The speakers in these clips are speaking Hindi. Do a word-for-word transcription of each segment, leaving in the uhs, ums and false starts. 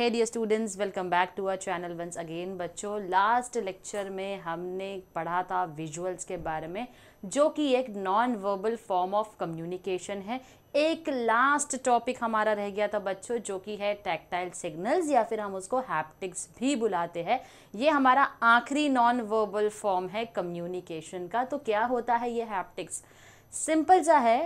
Hey dear students, welcome back to our channel once again. बच्चों, लास्ट लेक्चर में हमने पढ़ा था विजुअल्स के बारे में, जो कि एक non verbal form of communication है। एक लास्ट टॉपिक हमारा रह गया था बच्चों, जो कि है टैक्टाइल सिग्नल्स, या फिर हम उसको हैप्टिक्स भी बुलाते हैं। ये हमारा आखिरी नॉन वर्बल फॉर्म है कम्युनिकेशन का। तो क्या होता है ये हैप्टिक्स? सिंपल सा है,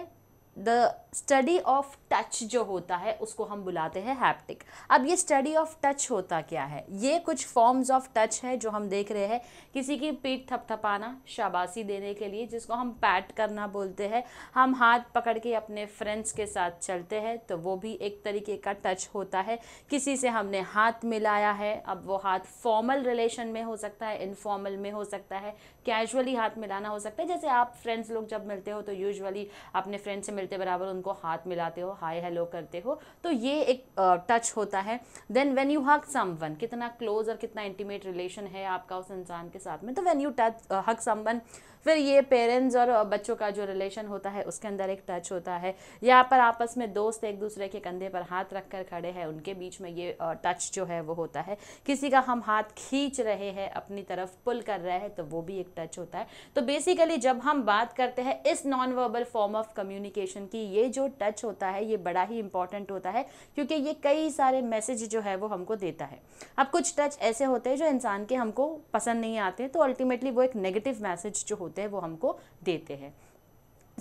द स्टडी ऑफ टच जो होता है उसको हम बुलाते हैं हैप्टिक। अब ये स्टडी ऑफ टच होता क्या है? ये कुछ फॉर्म्स ऑफ टच है जो हम देख रहे हैं। किसी की पीठ थपथपाना शाबाशी देने के लिए, जिसको हम पैट करना बोलते हैं। हम हाथ पकड़ के अपने फ्रेंड्स के साथ चलते हैं, तो वो भी एक तरीके का टच होता है। किसी से हमने हाथ मिलाया है, अब वो हाथ फॉर्मल रिलेशन में हो सकता है, इनफॉर्मल में हो सकता है, कैजुअली हाथ मिलाना हो सकता है। जैसे आप फ्रेंड्स लोग जब मिलते हो तो यूजुअली अपने फ्रेंड्स से मिलते बराबर उनको हाथ मिलाते हो, हाय हेलो करते हो, तो ये एक टच uh, होता है। Then when you hug someone, कितना क्लोज और कितना इंटीमेट रिलेशन है आपका उस इंसान के साथ में, तो when you touch hug someone. फिर ये पेरेंट्स और बच्चों का जो रिलेशन होता है उसके अंदर एक टच होता है। यहाँ पर आपस में दोस्त एक दूसरे के कंधे पर हाथ रख कर खड़े हैं, उनके बीच में ये टच जो है वो होता है। किसी का हम हाथ खींच रहे हैं, अपनी तरफ पुल कर रहे हैं, तो वो भी एक टच होता है। तो बेसिकली जब हम बात करते हैं इस non verbal form of communication की, ये जो टच होता है ये बड़ा ही इंपॉर्टेंट होता है, क्योंकि ये कई सारे मैसेज जो है वो हमको देता है। अब कुछ टच ऐसे होते हैं जो इंसान के हमको पसंद नहीं आते, तो अल्टीमेटली वो एक नेगेटिव मैसेज जो है वो हमको देते हैं।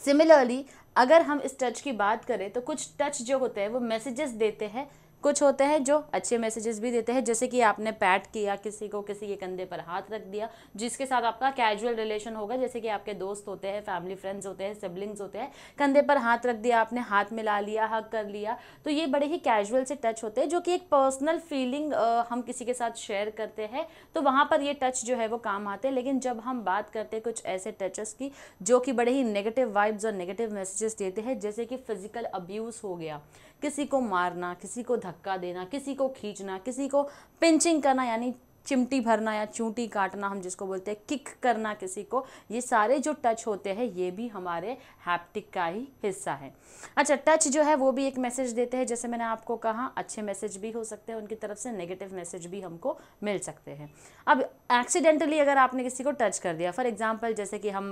सिमिलरली अगर हम इस टच की बात करें तो कुछ टच जो होते हैं वो मैसेजेस देते हैं, कुछ होते हैं जो अच्छे मैसेजेस भी देते हैं। जैसे कि आपने पैट किया किसी को, किसी के कंधे पर हाथ रख दिया, जिसके साथ आपका कैजुअल रिलेशन होगा, जैसे कि आपके दोस्त होते हैं, फैमिली फ्रेंड्स होते हैं, सिबलिंग्स होते हैं, कंधे पर हाथ रख दिया, आपने हाथ मिला लिया, हग कर लिया, तो ये बड़े ही कैजुअल से टच होते हैं, जो कि एक पर्सनल फीलिंग हम किसी के साथ शेयर करते हैं, तो वहाँ पर ये टच जो है वो काम आते हैं। लेकिन जब हम बात करते हैं कुछ ऐसे टचेस की जो कि बड़े ही नेगेटिव वाइब्स और नेगेटिव मैसेजेस देते हैं, जैसे कि फिजिकल अब्यूज़ हो गया, किसी को मारना, किसी को धक्का देना, किसी को खींचना, किसी को पिंचिंग करना यानी चिमटी भरना या चूंटी काटना हम जिसको बोलते हैं, किक करना किसी को, ये सारे जो टच होते हैं ये भी हमारे हैप्टिक का ही हिस्सा है। अच्छा, टच जो है वो भी एक मैसेज देते हैं। जैसे मैंने आपको कहा, अच्छे मैसेज भी हो सकते हैं, उनकी तरफ से नेगेटिव मैसेज भी हमको मिल सकते हैं। अब एक्सीडेंटली अगर आपने किसी को टच कर दिया, फॉर एग्जाम्पल जैसे कि हम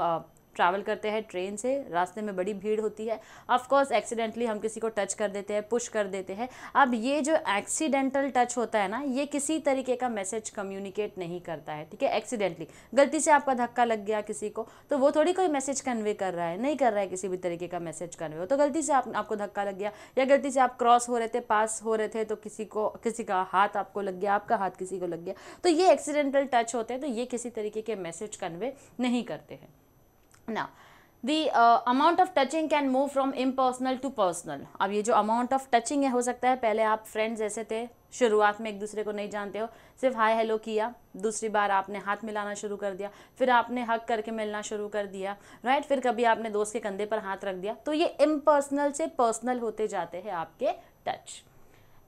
ट्रैवल करते हैं ट्रेन से, रास्ते में बड़ी भीड़ होती है, ऑफ कोर्स एक्सीडेंटली हम किसी को टच कर देते हैं, पुश कर देते हैं। अब ये जो एक्सीडेंटल टच होता है ना, ये किसी तरीके का मैसेज कम्युनिकेट नहीं करता है, ठीक है। एक्सीडेंटली गलती से आपका धक्का लग गया किसी को, तो वो थोड़ी कोई मैसेज कन्वे कर रहा है, नहीं कर रहा है किसी भी तरीके का मैसेज कन्वे। हो तो गलती से आप, आपको धक्का लग गया, या गलती से आप क्रॉस हो रहे थे, पास हो रहे थे, तो किसी को किसी का हाथ आपको लग गया, आपका हाथ किसी को लग गया, तो ये एक्सीडेंटल टच होते हैं, तो ये किसी तरीके के मैसेज कन्वे नहीं करते हैं। Now, the uh, amount of touching can move from impersonal to personal. अब ये जो amount of touching है, हो सकता है पहले आप friends ऐसे थे, शुरुआत में एक दूसरे को नहीं जानते हो, सिर्फ हाय हेलो किया, दूसरी बार आपने हाथ मिलाना शुरू कर दिया, फिर आपने हक करके मिलना शुरू कर दिया, राइट, फिर कभी आपने दोस्त के कंधे पर हाथ रख दिया, तो ये इम्पर्सनल से पर्सनल होते जाते हैं आपके touch.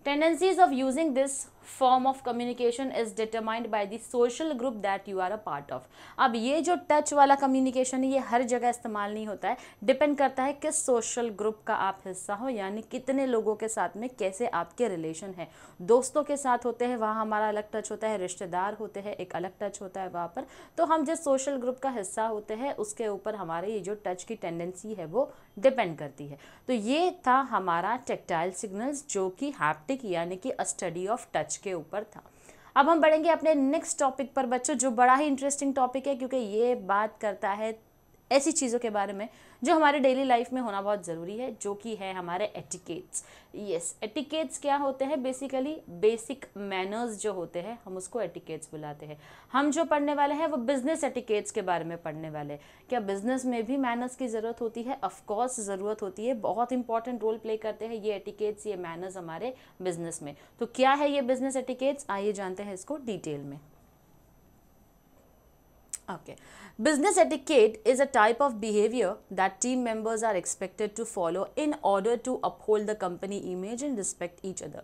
Tendencies of using this form of communication is determined by the social group that you are a part of. अब ये जो touch वाला communication है ये हर जगह इस्तेमाल नहीं होता है, depend करता है किस social group का आप हिस्सा हो, यानी कितने लोगों के साथ में कैसे आपके relation है। दोस्तों के साथ होते हैं वहाँ हमारा अलग touch होता है, रिश्तेदार होते हैं एक अलग touch होता है वहाँ पर, तो हम जिस social group का हिस्सा होते हैं उसके ऊपर हमारे ये जो touch की tendency है वो depend करती है। तो ये था हमारा tactile signals, जो कि हैप्टिक यानी कि स्टडी ऑफ टच के ऊपर था। अब हम बढ़ेंगे अपने नेक्स्ट टॉपिक पर बच्चों, जो बड़ा ही इंटरेस्टिंग टॉपिक है, क्योंकि ये बात करता है ऐसी चीज़ों के बारे में जो हमारे डेली लाइफ में होना बहुत ज़रूरी है, जो कि है हमारे एटिकेट्स। यस, एटिकेट्स क्या होते हैं? बेसिकली बेसिक मैनर्स जो होते हैं हम उसको एटिकेट्स बुलाते हैं। हम जो पढ़ने वाले हैं वो बिज़नेस एटिकेट्स के बारे में पढ़ने वाले हैं। क्या बिज़नेस में भी मैनर्स की ज़रूरत होती है? ऑफ कोर्स ज़रूरत होती है, बहुत इंपॉर्टेंट रोल प्ले करते हैं ये एटिकेट्स, ये मैनर्स हमारे बिज़नेस में। तो क्या है ये बिज़नेस एटिकेट्स, आइए जानते हैं इसको डिटेल में। Okay. Business etiquette is a type of behavior that team members are expected to follow in order to uphold the company image and respect each other.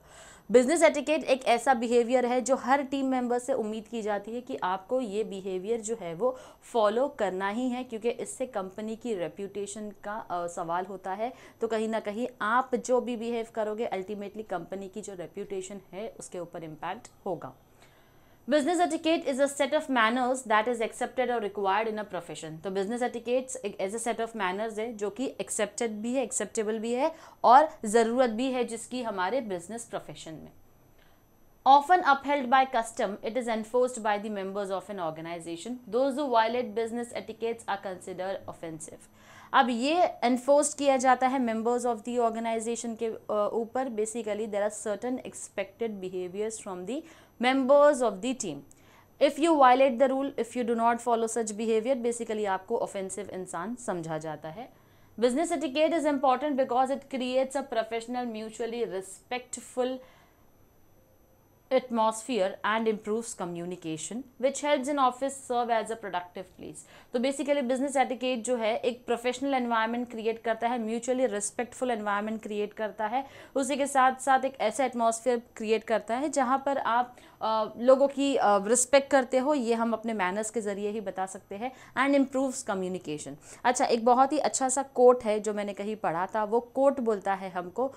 Business etiquette एक ऐसा behavior है जो हर team member से उम्मीद की जाती है कि आपको ये behavior जो है वो follow करना ही है, क्योंकि इससे company की reputation का uh, सवाल होता है. तो कहीं ना कहीं आप जो भी behave करोगे ultimately company की जो reputation है उसके ऊपर impact होगा. Business etiquette is a set of manners that is accepted और रिक्वायर्ड इन अ प्रोफेशन. तो business etiquettes as a set of manners है जो कि एक्सेप्टेड भी है, एक्सेप्टेबल भी है और ज़रूरत भी है जिसकी हमारे बिजनेस प्रोफेशन में. Often upheld by custom, it is enforced by the members of an organization. Those who violate business etiquettes are considered offensive. अब ये enforced किया जाता है members of the organization के ऊपर. Basically, there are certain expected behaviors from the members of the team. If you violate the rule, if you do not follow such behavior, basically आपको offensive इंसान समझा जाता है. Business etiquette is important because it creates a professional, mutually respectful atmosphere and improves communication, which helps an office serve as a productive place. तो basically business etiquette जो है एक professional environment create करता है, mutually respectful environment create करता है, उसी के साथ साथ एक ऐसा atmosphere create करता है जहाँ पर आप आ, लोगों की आ, respect करते हो. ये हम अपने manners के ज़रिए ही बता सकते हैं. and improves communication. अच्छा, एक बहुत ही अच्छा सा quote है जो मैंने कहीं पढ़ा था. वो quote बोलता है हमको,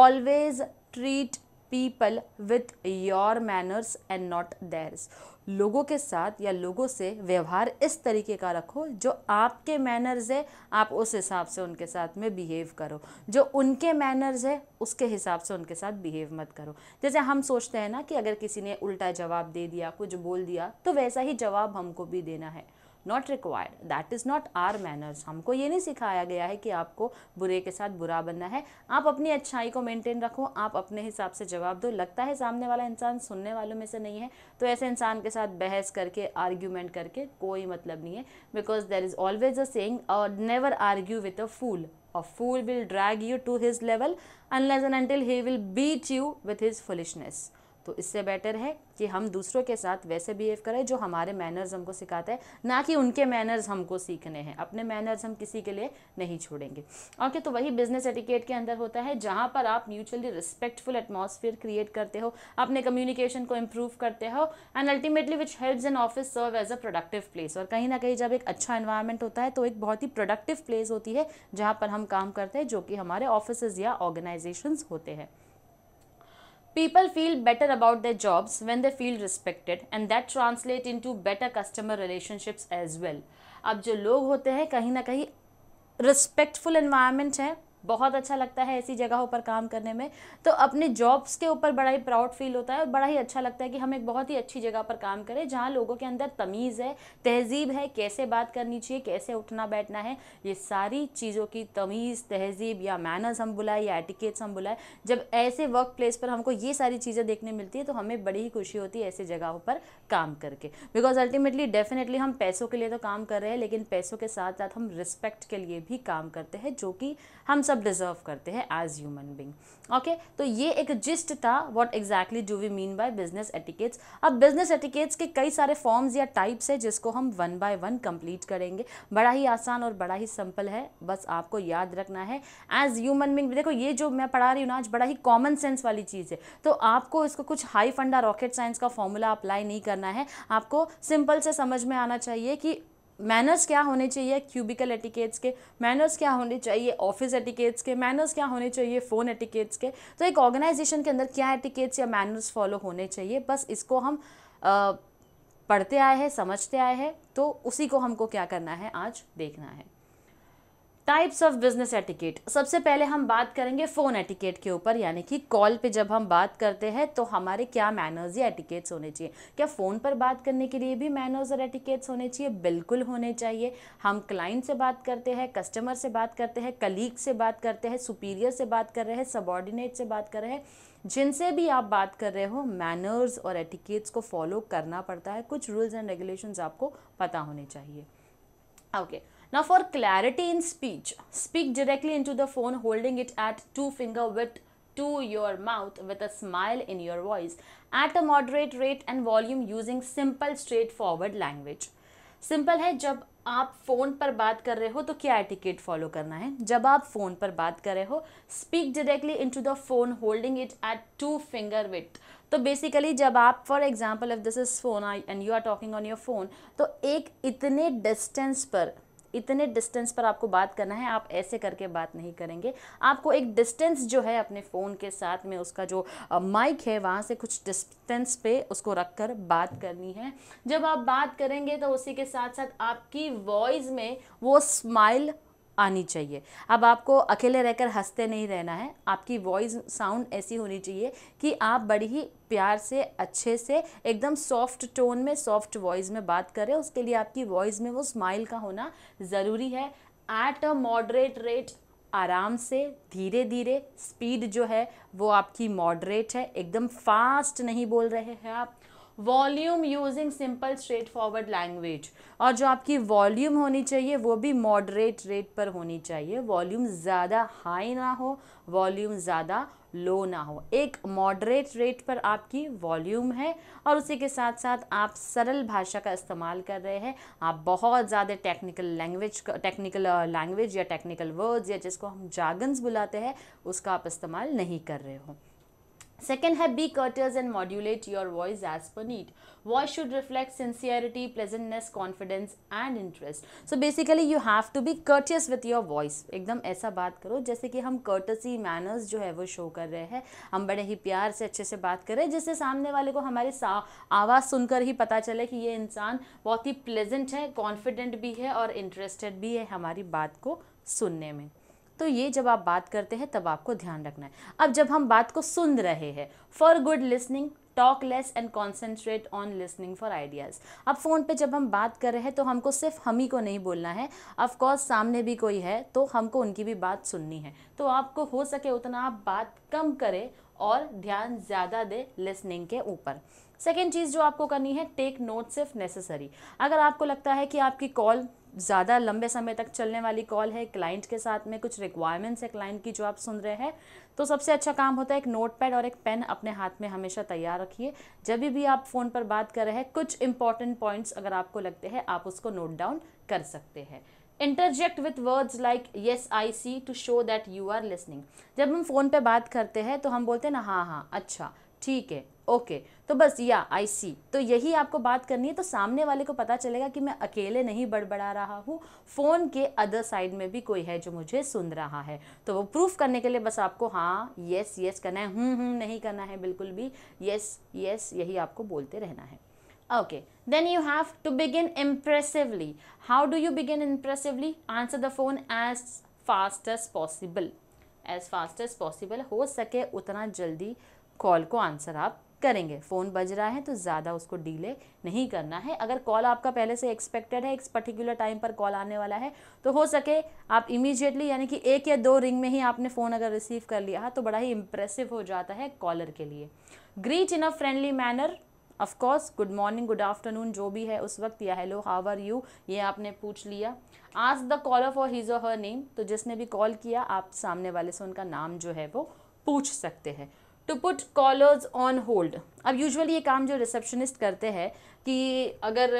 always treat people with your manners and not theirs. लोगों के साथ या लोगों से व्यवहार इस तरीके का रखो जो आपके मैनर्स है, आप उस हिसाब से उनके साथ में बिहेव करो. जो उनके मैनर्स है उसके हिसाब से उनके साथ बिहेव मत करो. जैसे हम सोचते हैं ना कि अगर किसी ने उल्टा जवाब दे दिया, कुछ बोल दिया, तो वैसा ही जवाब हमको भी देना है. Not required. That is not our manners. हमको ये नहीं सिखाया गया है कि आपको बुरे के साथ बुरा बनना है. आप अपनी अच्छाई को मेंटेन रखो, आप अपने हिसाब से जवाब दो. लगता है सामने वाला इंसान सुनने वालों में से नहीं है, तो ऐसे इंसान के साथ बहस करके, आर्ग्यूमेंट करके कोई मतलब नहीं है. Because there is always a saying, never argue with a fool. A fool will drag you to his level unless and until he will beat you with his foolishness. तो इससे बेटर है कि हम दूसरों के साथ वैसे बिहेव करें जो हमारे मैनर्स हमको सिखाते हैं, ना कि उनके मैनर्स हमको सीखने हैं. अपने मैनर्स हम किसी के लिए नहीं छोड़ेंगे. ओके, तो वही बिजनेस एटिकेट के अंदर होता है जहाँ पर आप म्यूचुअली रिस्पेक्टफुल एटमॉस्फेयर क्रिएट करते हो, अपने कम्युनिकेशन को इम्प्रूव करते हो, and ultimately which helps an office serve as a productive place. और कहीं ना कहीं जब एक अच्छा एनवायरनमेंट होता है तो एक बहुत ही प्रोडक्टिव प्लेस होती है जहाँ पर हम काम करते हैं, जो कि हमारे ऑफिस या ऑर्गेनाइजेशंस होते हैं. People feel better about their jobs when they feel respected, and that translate into better customer relationships as well. अब जो लोग होते हैं कहीं ना कहीं respectful environment है, बहुत अच्छा लगता है ऐसी जगहों पर काम करने में, तो अपने जॉब्स के ऊपर बड़ा ही प्राउड फील होता है और बड़ा ही अच्छा लगता है कि हम एक बहुत ही अच्छी जगह पर काम करें जहाँ लोगों के अंदर तमीज़ है, तहजीब है, कैसे बात करनी चाहिए, कैसे उठना बैठना है. ये सारी चीज़ों की तमीज़, तहजीब या मैनर्स हम बुलाए या एटिकेट्स हम बुलाए, जब ऐसे वर्क प्लेस पर हमको ये सारी चीज़ें देखने मिलती है तो हमें बड़ी ही खुशी होती है ऐसी जगहों पर काम करके. बिकॉज अल्टीमेटली डेफिनेटली हम पैसों के लिए तो काम कर रहे हैं, लेकिन पैसों के साथ साथ हम रिस्पेक्ट के लिए भी काम करते हैं जो कि हम सब डिजर्व करते हैं एज ह्यूमन बींग. ओके, तो ये एक जिस्ट था what exactly do we mean by business etiquettes. अब बिजनेस एटिकेट्स के कई सारे फॉर्म्स या टाइप्स है जिसको हम वन बाय वन कंप्लीट करेंगे. बड़ा ही आसान और बड़ा ही सिंपल है, बस आपको याद रखना है एज ह्यूमन बींग. देखो ये जो मैं पढ़ा रही हूँ ना आज, बड़ा ही कॉमन सेंस वाली चीज़ है, तो आपको इसको कुछ हाई फंडा रॉकेट साइंस का फॉर्मूला अप्लाई नहीं करना है. आपको सिंपल से समझ में आना चाहिए कि मैनर्स क्या होने चाहिए क्यूबिकल एटिकेट्स के, मैनर्स क्या होने चाहिए ऑफिस एटिकेट्स के, मैनर्स क्या होने चाहिए फ़ोन एटिकेट्स के. तो एक ऑर्गेनाइजेशन के अंदर क्या एटिकेट्स या मैनर्स फॉलो होने चाहिए, बस इसको हम आ, पढ़ते आए हैं, समझते आए हैं, तो उसी को हमको क्या करना है आज देखना है. Types of business etiquette. सबसे पहले हम बात करेंगे फ़ोन एटिकेट के ऊपर, यानी कि कॉल पे जब हम बात करते हैं तो हमारे क्या मैनर्स या एटिकेट्स होने चाहिए. क्या फ़ोन पर बात करने के लिए भी मैनर्स और एटिकेट्स होने चाहिए? बिल्कुल होने चाहिए. हम क्लाइंट से बात करते हैं, कस्टमर से बात करते हैं, कलीग से बात करते हैं, सुपीरियर से बात कर रहे हैं, सबॉर्डिनेट से बात कर रहे हैं, जिनसे भी आप बात कर रहे हो मैनर्स और एटिकेट्स को फॉलो करना पड़ता है. कुछ रूल्स एंड रेगुलेशंस आपको पता होने चाहिए. Okay okay. Now for clarity in speech, speak directly into the phone holding it at two finger width to your mouth with a smile in your voice at a moderate rate and volume using simple straightforward language. Simple है, जब आप फ़ोन पर बात कर रहे हो तो क्या एटिकेट फॉलो करना है। जब आप फ़ोन पर बात कर रहे हो, speak directly into the phone holding it at two finger width. तो बेसिकली जब आप for example if this is phone and you are talking on your phone, तो एक इतने डिस्टेंस पर इतने डिस्टेंस पर आपको बात करना है। आप ऐसे करके बात नहीं करेंगे, आपको एक डिस्टेंस जो है अपने फ़ोन के साथ में उसका जो माइक है वहाँ से कुछ डिस्टेंस पे उसको रखकर बात करनी है। जब आप बात करेंगे तो उसी के साथ साथ आपकी वॉइस में वो स्माइल आनी चाहिए। अब आपको अकेले रहकर हंसते नहीं रहना है, आपकी वॉइस साउंड ऐसी होनी चाहिए कि आप बड़ी ही प्यार से, अच्छे से, एकदम सॉफ्ट टोन में, सॉफ्ट वॉइस में बात कर रहे हो। उसके लिए आपकी वॉइस में वो स्माइल का होना ज़रूरी है। एट अ मॉडरेट रेट, आराम से, धीरे धीरे, स्पीड जो है वो आपकी मॉडरेट है, एकदम फास्ट नहीं बोल रहे हैं आप। Volume using simple straight forward language, और जो आपकी वॉल्यूम होनी चाहिए वो भी मॉडरेट रेट पर होनी चाहिए। वॉल्यूम ज़्यादा हाई ना हो, वॉल्यूम ज़्यादा लो ना हो, एक मॉडरेट रेट पर आपकी वॉल्यूम है। और उसी के साथ साथ आप सरल भाषा का इस्तेमाल कर रहे हैं। आप बहुत ज़्यादा टेक्निकल लैंग्वेज टेक्निकल लैंग्वेज या टेक्निकल वर्ड्स या जिसको हम जार्गन्स बुलाते हैं उसका आप इस्तेमाल नहीं कर रहे हो। सेकेंड है be courteous and modulate your voice as per need. Voice should reflect sincerity, pleasantness, confidence and interest. So basically you have to be courteous with your voice. एकदम ऐसा बात करो जैसे कि हम कर्टसी मैनर्स जो है वो शो कर रहे हैं, हम बड़े ही प्यार से, अच्छे से बात कर रहे हैं, जिससे सामने वाले को हमारी आवाज़ सुनकर ही पता चले कि ये इंसान बहुत ही प्लेजेंट है, कॉन्फिडेंट भी है और इंटरेस्टेड भी है हमारी बात को सुनने में। तो ये जब आप बात करते हैं तब आपको ध्यान रखना है। अब जब हम बात को सुन रहे हैं, for good listening talk less and concentrate on listening for ideas. अब फ़ोन पे जब हम बात कर रहे हैं तो हमको सिर्फ हम ही को नहीं बोलना है, ऑफकोर्स सामने भी कोई है तो हमको उनकी भी बात सुननी है। तो आपको हो सके उतना आप बात कम करें और ध्यान ज़्यादा दें लिसनिंग के ऊपर। सेकेंड चीज़ जो आपको करनी है, टेक नोट्स इफ नेसेसरी। अगर आपको लगता है कि आपकी कॉल ज़्यादा लंबे समय तक चलने वाली कॉल है, क्लाइंट के साथ में कुछ रिक्वायरमेंट्स है क्लाइंट की जो आप सुन रहे हैं, तो सबसे अच्छा काम होता है एक नोट पैड और एक पेन अपने हाथ में हमेशा तैयार रखिए। जब भी आप फ़ोन पर बात कर रहे हैं, कुछ इंपॉर्टेंट पॉइंट्स अगर आपको लगते हैं आप उसको नोट डाउन कर सकते हैं। Interject with words like yes I see to show that you are listening. जब हम फ़ोन पर बात करते हैं तो हम बोलते हैं ना, हाँ हाँ, अच्छा, ठीक है, ओके okay, तो बस या आई सी, तो यही आपको बात करनी है। तो सामने वाले को पता चलेगा कि मैं अकेले नहीं बड़बड़ा रहा हूँ, फ़ोन के अदर साइड में भी कोई है जो मुझे सुन रहा है। तो वो प्रूफ करने के लिए बस आपको हाँ, येस येस करना है, हूँ हूँ नहीं करना है बिल्कुल भी, येस येस यही आपको बोलते रहना है। Okay, then you have to begin impressively. How do you begin impressively? Answer the phone as fast as possible. As fast as possible, हो सके उतना जल्दी कॉल को आंसर आप करेंगे। फ़ोन बज रहा है तो ज़्यादा उसको डिले नहीं करना है। अगर कॉल आपका पहले से एक्सपेक्टेड है, एक पर्टिकुलर टाइम पर कॉल आने वाला है, तो हो सके आप इमीडिएटली, यानी कि एक या दो रिंग में ही आपने फ़ोन अगर रिसीव कर लिया तो बड़ा ही इम्प्रेसिव हो जाता है कॉलर के लिए। Greet in a friendly manner, of course good morning, good afternoon जो भी है उस वक्त, या हेलो हाउ आर यू ये आपने पूछ लिया। Ask the caller for his or her name, तो जिसने भी कॉल किया आप सामने वाले से उनका नाम जो है वो पूछ सकते हैं। To put callers on hold, अब यूजुअली ये काम जो रिसेप्शनिस्ट करते हैं कि अगर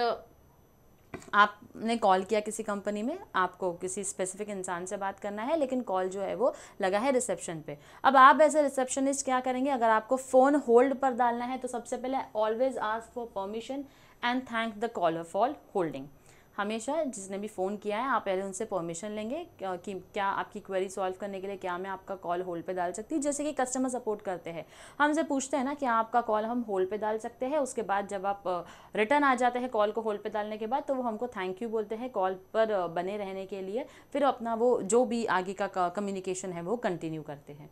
आपने कॉल किया किसी कंपनी में, आपको किसी स्पेसिफिक इंसान से बात करना है लेकिन कॉल जो है वो लगा है रिसेप्शन पे, अब आप ऐसे रिसेप्शनिस्ट क्या करेंगे, अगर आपको फ़ोन होल्ड पर डालना है तो सबसे पहले always ask for permission and thank the caller for holding. हमेशा जिसने भी फ़ोन किया है आप पहले उनसे परमिशन लेंगे कि क्या आपकी क्वेरी सॉल्व करने के लिए क्या मैं आपका कॉल होल्ड पे डाल सकती हूँ। जैसे कि कस्टमर सपोर्ट करते हैं, हमसे पूछते हैं ना कि आपका कॉल हम होल्ड पे डाल सकते हैं। उसके बाद जब आप रिटर्न आ जाते हैं कॉल को होल्ड पे डालने के बाद, तो वो हमको थैंक यू बोलते हैं कॉल पर बने रहने के लिए, फिर अपना वो जो भी आगे का कम्युनिकेशन है वो कंटिन्यू करते हैं।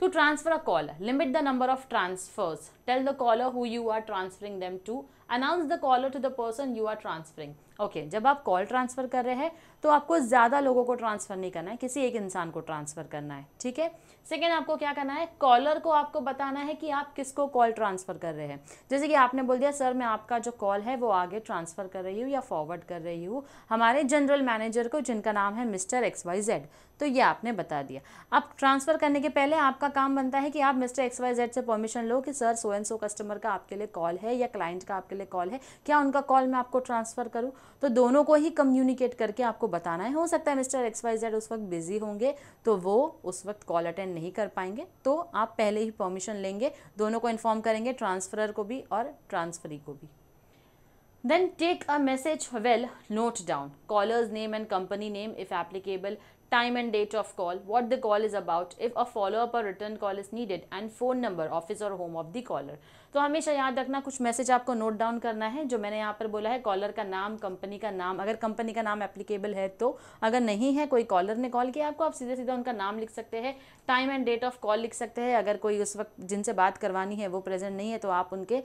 To transfer a call, limit the number of transfers, tell the caller who you are transferring them to, announce the caller to the person you are transferring. Okay, जब आप कॉल ट्रांसफ़र कर रहे हैं तो आपको ज़्यादा लोगों को ट्रांसफ़र नहीं करना है, किसी एक इंसान को ट्रांसफ़र करना है, ठीक है। सेकेंड, आपको क्या करना है, कॉलर को आपको बताना है कि आप किसको कॉल ट्रांसफ़र कर रहे हैं। जैसे कि आपने बोल दिया, सर मैं आपका जो कॉल है वो आगे ट्रांसफ़र कर रही हूँ या फॉरवर्ड कर रही हूँ हमारे जनरल मैनेजर को, जिनका नाम है मिस्टर एक्स वाई जेड। तो ये आपने बता दिया। अब ट्रांसफ़र करने के पहले आपका काम बनता है कि आप मिस्टर एक्स वाई जेड से परमिशन लो कि sir so and so customer का आपके लिए कॉल है या क्लाइंट का आपके लिए कॉल है, क्या उनका कॉल मैं आपको ट्रांसफ़र करूँ। तो दोनों को ही कम्युनिकेट करके आपको बताना है। हो सकता है मिस्टर एक्स वाई जेड उस वक्त बिजी होंगे तो वो उस वक्त कॉल अटेंड नहीं कर पाएंगे, तो आप पहले ही परमिशन लेंगे, दोनों को इन्फॉर्म करेंगे, ट्रांसफरर को भी और ट्रांसफरी को भी। Then take a message well, note down caller's name and company name if applicable, time and date of call, what the call is about, if a follow up or return call is needed, and phone number, office or home of the caller। तो हमेशा याद रखना कुछ मैसेज आपको नोट डाउन करना है। जो मैंने यहाँ पर बोला है कॉलर का नाम, कंपनी का नाम, अगर कंपनी का नाम एप्लीकेबल है तो, अगर नहीं है, कोई कॉलर ने कॉल किया आपको, आप सीधे सीधा उनका नाम लिख सकते हैं। Time and date of call लिख सकते हैं, अगर कोई उस वक्त जिनसे बात करवानी है वो प्रेजेंट नहीं है तो आप उनके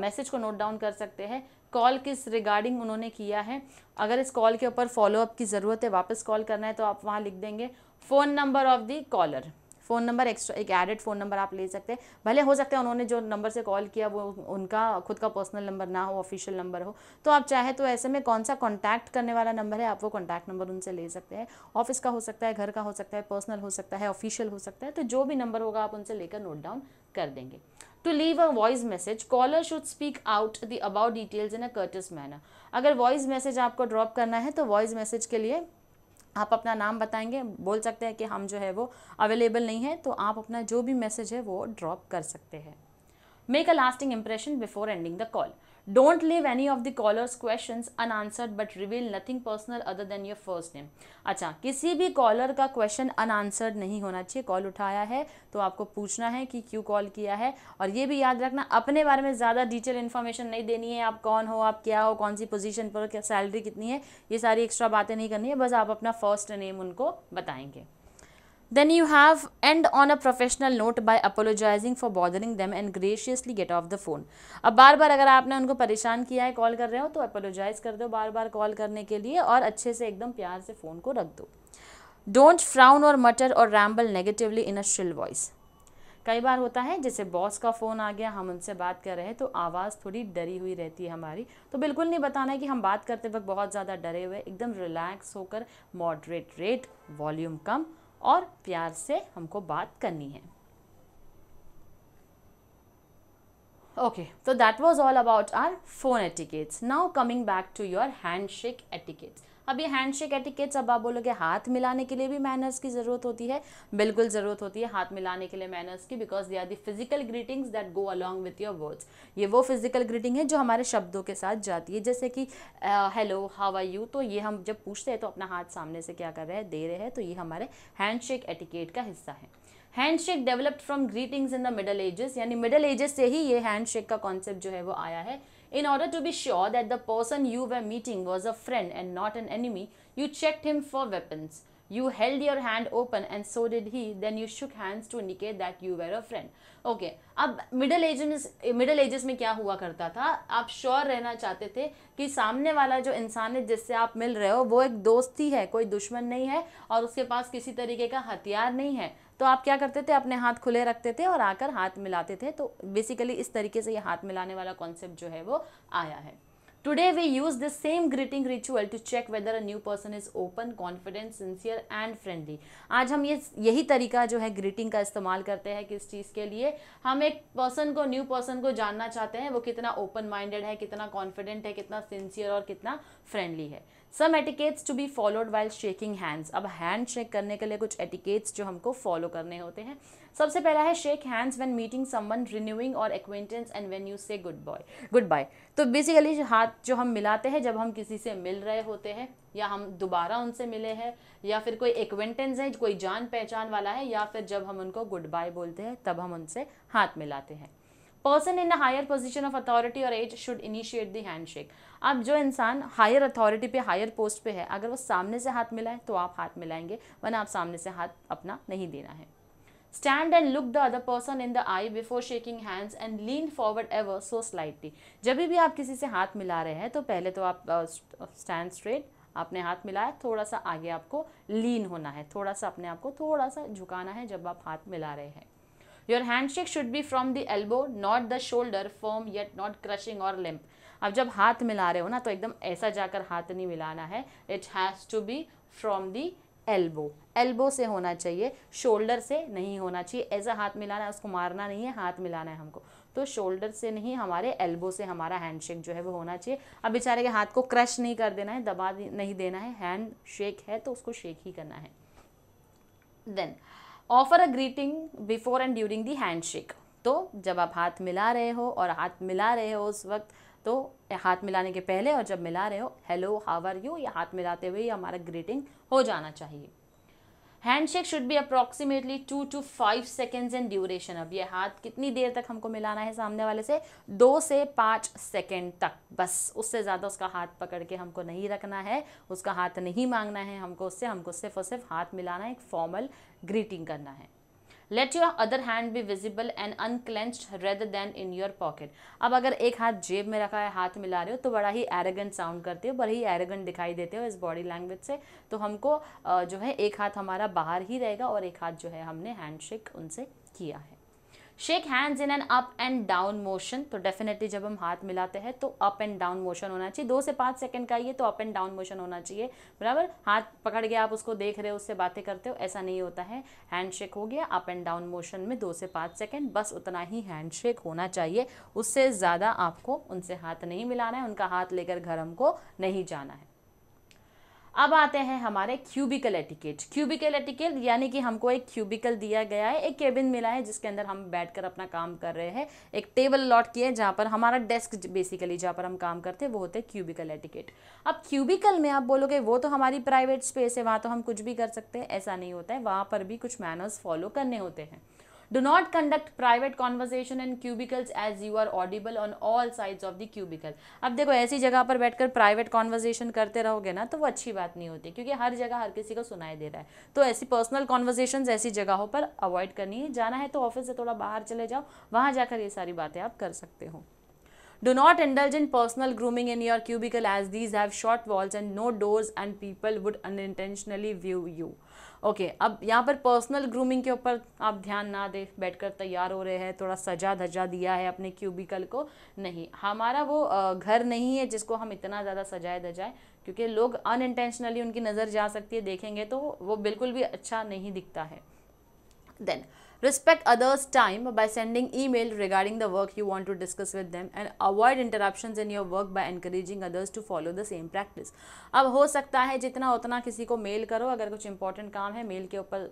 मैसेज को नोट डाउन कर सकते हैं। कॉल किस रिगार्डिंग उन्होंने किया है, अगर इस कॉल के ऊपर फॉलोअप की ज़रूरत है, वापस कॉल करना है तो आप वहाँ लिख देंगे। Phone number of the caller, phone number extra एक एडेड फ़ोन नंबर आप ले सकते हैं, भले हो सकता है उन्होंने जो नंबर से कॉल किया वो उनका खुद का पर्सनल नंबर ना हो, ऑफिशियल नंबर हो, तो आप चाहे तो ऐसे में कौन सा कॉन्टैक्ट करने वाला नंबर है आप वो कॉन्टैक्ट नंबर उनसे ले सकते हैं। ऑफिस का हो सकता है, घर का हो सकता है, पर्सनल हो सकता है, ऑफिशियल हो सकता है, तो जो भी नंबर होगा आप उनसे लेकर नोट डाउन कर देंगे। To leave a voice message, caller should speak out the above details in a courteous manner। अगर voice message आपको drop करना है तो voice message के लिए आप अपना नाम बताएंगे, बोल सकते हैं कि हम जो है वो available नहीं है, तो आप अपना जो भी message है वो drop कर सकते हैं। Make a lasting impression before ending the call। Don't leave any of the caller's questions unanswered but reveal nothing personal other than your first name। अच्छा, किसी भी कॉलर का क्वेश्चन अनआंसर्ड नहीं होना चाहिए। कॉल उठाया है तो आपको पूछना है कि क्यों कॉल किया है, और ये भी याद रखना अपने बारे में ज़्यादा डिटेल इन्फॉर्मेशन नहीं देनी है। आप कौन हो, आप क्या हो, कौन सी पोजीशन पर, क्या सैलरी कितनी है, ये सारी एक्स्ट्रा बातें नहीं करनी है, बस आप अपना फर्स्ट नेम उनको बताएंगे। Then you have end on a professional note by apologizing for bothering them and graciously get off the phone। अब बार बार अगर आपने उनको परेशान किया है, कॉल कर रहे हो, तो अपोलोजाइज़ कर दो बार बार कॉल करने के लिए, और अच्छे से एकदम प्यार से फ़ोन को रख दो। डोंट फ्राउन और मटर और ramble negatively in a shrill voice. कई बार होता है जैसे बॉस का फ़ोन आ गया, हम उनसे बात कर रहे हैं तो आवाज़ थोड़ी डरी हुई रहती है हमारी, तो बिल्कुल नहीं बताना है कि हम बात करते वक्त बहुत ज़्यादा डरे हुए। एकदम रिलैक्स होकर मॉडरेट रेट, वॉल्यूम कम और प्यार से हमको बात करनी है। ओके, तो that was all about our phone etiquettes. Now coming back to your handshake etiquettes. अब ये हैंडशेक एटिकेट्स, अब आप बोलोगे हाथ मिलाने के लिए भी मैनर्स की ज़रूरत होती है। बिल्कुल ज़रूरत होती है हाथ मिलाने के लिए मैनर्स की, because they are the physical greetings that go along with your words. ये वो फिजिकल ग्रीटिंग है जो हमारे शब्दों के साथ जाती है, जैसे कि हेलो, हाउ आर यू, तो ये हम जब पूछते हैं तो अपना हाथ सामने से क्या कर रहे हैं, दे रहे हैं, तो ये हमारे हैंडशेक एटिकेट का हिस्सा है। Handshake developed from greetings in the middle ages, यानी मिडल एजेस से ही ये हैंडशेक का कॉन्सेप्ट जो है वो आया है। In order to be sure that the person you were meeting was a friend and not an enemy, you checked him for weapons. You held your hand open and so did he. Then you shook hands to indicate that you were a friend. Okay, अब middle ages middle ages में क्या हुआ करता था, आप श्योर रहना चाहते थे कि सामने वाला जो इंसान है जिससे आप मिल रहे हो वो एक दोस्त ही है, कोई दुश्मन नहीं है, और उसके पास किसी तरीके का हथियार नहीं है, तो आप क्या करते थे, अपने हाथ खुले रखते थे और आकर हाथ मिलाते थे। तो बेसिकली इस तरीके से ये हाथ मिलाने वाला कॉन्सेप्ट जो है वो आया है। Today we use this same greeting ritual to check whether a new person is open, confident, sincere and friendly. आज हम ये यही तरीका जो है ग्रीटिंग का इस्तेमाल करते हैं। किस चीज़ के लिए, हम एक पर्सन को, न्यू पर्सन को जानना चाहते हैं वो कितना ओपन माइंडेड है, कितना कॉन्फिडेंट है, कितना सिंसियर और कितना फ्रेंडली है। Some etiquettes to be followed while shaking hands. अब हैंड शेक करने के लिए कुछ एटिकेट्स जो हमको फॉलो करने होते हैं। सबसे पहला है shake hands when meeting someone, renewing और acquaintance and when you say good bye good bye. तो बेसिकली हाथ जो हम मिलाते हैं जब हम किसी से मिल रहे होते हैं, या हम दोबारा उनसे मिले हैं, या फिर कोई एक्वेंटेंस है, कोई जान पहचान वाला है, या फिर जब हम उनको गुड बाय बोलते हैं तब हम उनसे हाथ मिलाते हैं। Person in a higher position of authority or age should initiate the handshake. अब जो इंसान हायर अथॉरिटी पे, हायर पोस्ट पे है, अगर वो सामने से हाथ मिलाए तो आप हाथ मिलाएंगे, वरना आप सामने से हाथ अपना नहीं देना है। Stand and look the other person in the eye before shaking hands and lean forward ever so slightly. जब भी आप किसी से हाथ मिला रहे हैं तो पहले तो आप स्टैंड uh, स्ट्रेट, आपने हाथ मिलाया, थोड़ा सा आगे आपको लीन होना है, थोड़ा सा अपने आप को थोड़ा सा झुकाना है जब आप हाथ मिला रहे हैं। Your handshake should be from the elbow not the shoulder, firm yet not crushing और लिम्प। अब जब हाथ मिला रहे हो ना तो एकदम ऐसा जाकर हाथ नहीं मिलाना है, it has to be from the elbow, elbow से होना चाहिए, शोल्डर से नहीं होना चाहिए। ऐसा हाथ मिलाना है, उसको मारना नहीं है, हाथ मिलाना है हमको। तो शोल्डर से नहीं, हमारे एल्बो से हमारा हैंडशेक जो है वो होना चाहिए। अब बेचारे के हाथ को क्रश नहीं कर देना है, दबा नहीं देना है, हैंड शेक है तो उसको शेक ही करना है। Then offer a greeting before and during the handshake. तो जब आप हाथ मिला रहे हो और हाथ मिला रहे हो उस वक्त, तो हाथ मिलाने के पहले और जब मिला रहे हो, हेलो हाउ आर यू, या हाथ मिलाते हुए हमारा ग्रीटिंग हो जाना चाहिए। Handshake should be approximately two to five seconds in duration. अब ये हाथ कितनी देर तक हमको मिलाना है सामने वाले से, दो से पाँच सेकेंड तक बस, उससे ज़्यादा उसका हाथ पकड़ के हमको नहीं रखना है, उसका हाथ नहीं मांगना है हमको उससे, हमको सिर्फ और सिर्फ हाथ मिलाना है, एक फॉर्मल ग्रीटिंग करना है। Let your other hand be visible and unclenched rather than in your pocket. अब अगर एक हाथ जेब में रखा है, हाथ मिला रहे हो, तो बड़ा ही एरोगेंट साउंड करते हो, बड़ा ही एरोगेंट दिखाई देते हो इस बॉडी लैंग्वेज से। तो हमको जो है एक हाथ हमारा बाहर ही रहेगा और एक हाथ जो है हमने हैंडशेक उनसे किया है। Shake hands in an up and down motion. तो डेफिनेटली जब हम हाथ मिलाते हैं तो अप एंड डाउन मोशन होना चाहिए, दो से पाँच सेकंड का ये, तो अप एंड डाउन मोशन होना चाहिए, बराबर। हाथ पकड़ के आप उसको देख रहे हो, उससे बातें करते हो, ऐसा नहीं होता है। हैंडशेक हो गया, अप एंड डाउन मोशन में दो से पाँच सेकंड, बस उतना ही हैंडशेक होना चाहिए, उससे ज़्यादा आपको उनसे हाथ नहीं मिलाना है, उनका हाथ लेकर घर हमको नहीं जाना है। अब आते हैं हमारे क्यूबिकल एटिकेट। क्यूबिकल एटिकेट यानी कि हमको एक क्यूबिकल दिया गया है, एक केबिन मिला है जिसके अंदर हम बैठकर अपना काम कर रहे हैं, एक टेबल अलॉट किया है जहाँ पर हमारा डेस्क बेसिकली जहाँ पर हम काम करते हैं, वो होते हैं क्यूबिकल एटिकेट। अब क्यूबिकल में आप बोलोगे वो तो हमारी प्राइवेट स्पेस है, वहाँ तो हम कुछ भी कर सकते हैं, ऐसा नहीं होता है, वहाँ पर भी कुछ मैनर्स फॉलो करने होते हैं। Do not conduct private conversation in cubicles as you are audible on all sides of the cubicle. अब देखो ऐसी जगह पर बैठकर प्राइवेट कॉन्वर्जेशन करते रहोगे ना तो वो अच्छी बात नहीं होती, क्योंकि हर जगह हर किसी को सुनाई दे रहा है। तो ऐसी पर्सनल कॉन्वर्जेशन ऐसी जगहों पर अवॉइड करनी है। जाना है तो ऑफिस से थोड़ा बाहर चले जाओ, वहाँ जाकर ये सारी बातें आप कर सकते हो। Do not indulge in personal grooming in your cubicle as these have short walls and no doors and people would unintentionally view you. Okay okay, अब यहाँ पर पर्सनल ग्रूमिंग के ऊपर आप ध्यान ना दें। बैठकर तैयार हो रहे हैं, थोड़ा सजा धजा दिया है अपने क्यूबिकल को, नहीं, हमारा वो घर नहीं है जिसको हम इतना ज़्यादा सजाए धजाए, क्योंकि लोग अनइंटेंशनली उनकी नज़र जा सकती है, देखेंगे तो वो बिल्कुल भी अच्छा नहीं दिखता है। Then Respect others' time by sending email regarding the work you want to discuss with them and avoid interruptions in your work by encouraging others to follow the same practice. अब हो सकता है जितना उतना किसी को मेल करो, अगर कुछ इंपॉर्टेंट काम है मेल के ऊपर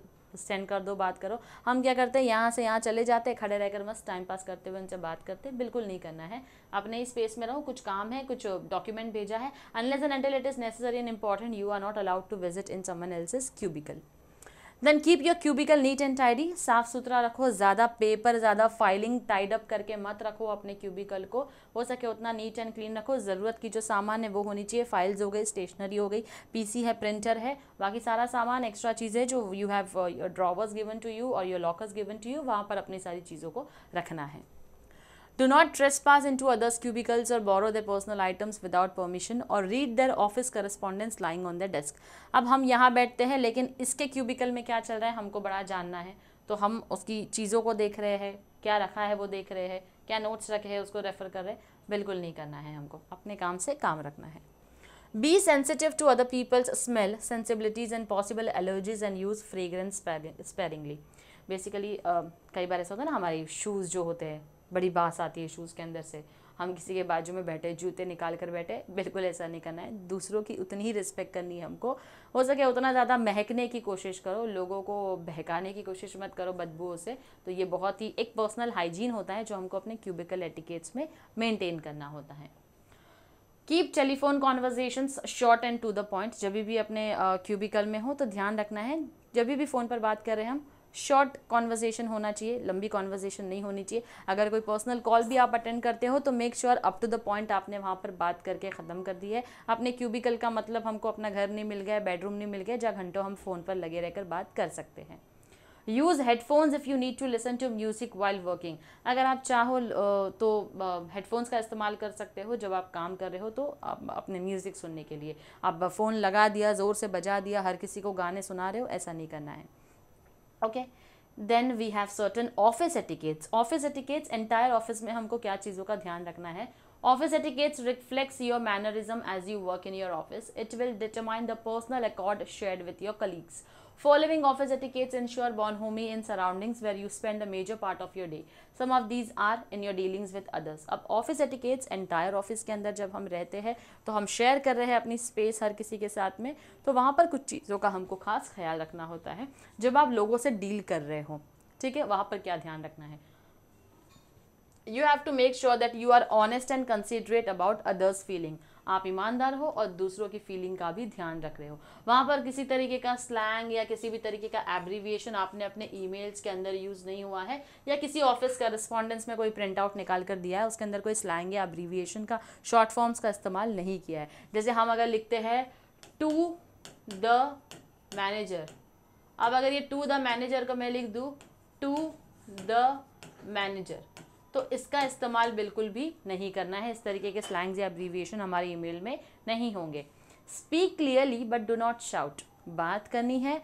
सेंड कर दो, बात करो। हम क्या करते हैं, यहाँ से यहाँ चले जाते हैं, खड़े रहकर मस्त टाइम पास करते हुए उनसे बात करते हैं, बिल्कुल नहीं करना है। अपने ही स्पेस में रहो, कुछ काम है, कुछ डॉक्यूमेंट भेजा है, unless and until it is necessary and important, you are not allowed to visit in someone else's cubicle. Then keep your cubicle neat and tidy. साफ़ सुथरा रखो, ज़्यादा पेपर, ज़्यादा फाइलिंग टाइड अप करके मत रखो अपने क्यूबिकल को, हो सके उतना नीट एंड क्लीन रखो। ज़रूरत की जो सामान है वो होनी चाहिए, फाइल्स हो गई, स्टेशनरी हो गई, पीसी है, प्रिंटर है, बाकी सारा सामान, एक्स्ट्रा चीज़ें जो you have your drawers given to you और your lockers given to you, वहाँ पर अपनी सारी चीज़ों को रखना है। Do not trespass into others' cubicles or borrow their personal items without permission or read their office correspondence lying on their desk. अब हम यहाँ बैठते हैं, लेकिन इसके क्यूबिकल में क्या चल रहा है हमको बड़ा जानना है, तो हम उसकी चीज़ों को देख रहे हैं, क्या रखा है वो देख रहे हैं, क्या नोट्स रखे हैं उसको रेफ़र कर रहे हैं, बिल्कुल नहीं करना है हमको, अपने काम से काम रखना है। Be sensitive to other people's smell, sensibilities and possible allergies and use fragrance sparingly. Basically uh, कई बार ऐसा होता है ना, हमारे शूज़ जो होते हैं, बड़ी बास आती है शूज़ के अंदर से, हम किसी के बाजू में बैठे जूते निकाल कर बैठे, बिल्कुल ऐसा नहीं करना है। दूसरों की उतनी ही रिस्पेक्ट करनी है हमको, हो सके उतना ज़्यादा महकने की कोशिश करो, लोगों को बहकाने की कोशिश मत करो बदबूओं से। तो ये बहुत ही एक पर्सनल हाइजीन होता है जो हमको अपने क्यूबिकल एटिकेट्स में मेंटेन करना होता है। Keep telephone conversations short and to the point. जब भी अपने क्यूबिकल में हो तो ध्यान रखना है, जब भी फ़ोन पर बात कर रहे हैं हम, शॉर्ट कॉन्वर्जेशन होना चाहिए, लंबी कॉन्वर्जेशन नहीं होनी चाहिए। अगर कोई पर्सनल कॉल भी आप अटेंड करते हो तो make sure up to the point आपने वहाँ पर बात करके ख़त्म कर दी है। अपने क्यूबिकल का मतलब हमको अपना घर नहीं मिल गया, बेडरूम नहीं मिल गया, जहाँ घंटों हम फ़ोन पर लगे रहकर बात कर सकते हैं। Use headphones if you need to listen to music while working. अगर आप चाहो तो हेडफोन्स का इस्तेमाल कर सकते हो जब आप काम कर रहे हो, तो आप अपने म्यूज़िक सुनने के लिए आप फ़ोन लगा दिया, ज़ोर से बजा दिया, हर किसी को गाने सुना रहे हो, ऐसा नहीं करना है। Okay, then we have certain office etiquettes. Office etiquettes, entire office में हमको क्या चीज़ों का ध्यान रखना है। Office etiquettes reflects your mannerism as you work in your office. It will determine the personal accord shared with your colleagues. Following office etiquettes ensure bonhomie in surroundings where you spend a major part of your day. Some of these are in your dealings with others. अब office etiquettes entire office के अंदर जब हम रहते हैं तो हम share कर रहे हैं अपनी space हर किसी के साथ में, तो वहाँ पर कुछ चीज़ों का हमको खास ख्याल रखना होता है जब आप लोगों से deal कर रहे हो, ठीक है, वहाँ पर क्या ध्यान रखना है. You have to make sure that you are honest and considerate about others' feeling. आप ईमानदार हो और दूसरों की फीलिंग का भी ध्यान रख रहे हो. वहाँ पर किसी तरीके का स्लैंग या किसी भी तरीके का एब्रीविएशन आपने अपने ईमेल्स के अंदर यूज़ नहीं हुआ है, या किसी ऑफिस करस्पॉन्डेंस में कोई प्रिंट आउट निकाल कर दिया है उसके अंदर कोई स्लैंग या एब्रीविएशन का, शॉर्ट फॉर्म्स का इस्तेमाल नहीं किया है. जैसे हम अगर लिखते हैं टू द मैनेजर, अब अगर ये टू द मैनेजर को मैं लिख दूँ टू द मैनेजर, तो इसका इस्तेमाल बिल्कुल भी नहीं करना है. इस तरीके के स्लैंग्स या एब्रीविएशन हमारे ईमेल में नहीं होंगे. Speak clearly but do not shout. बात करनी है,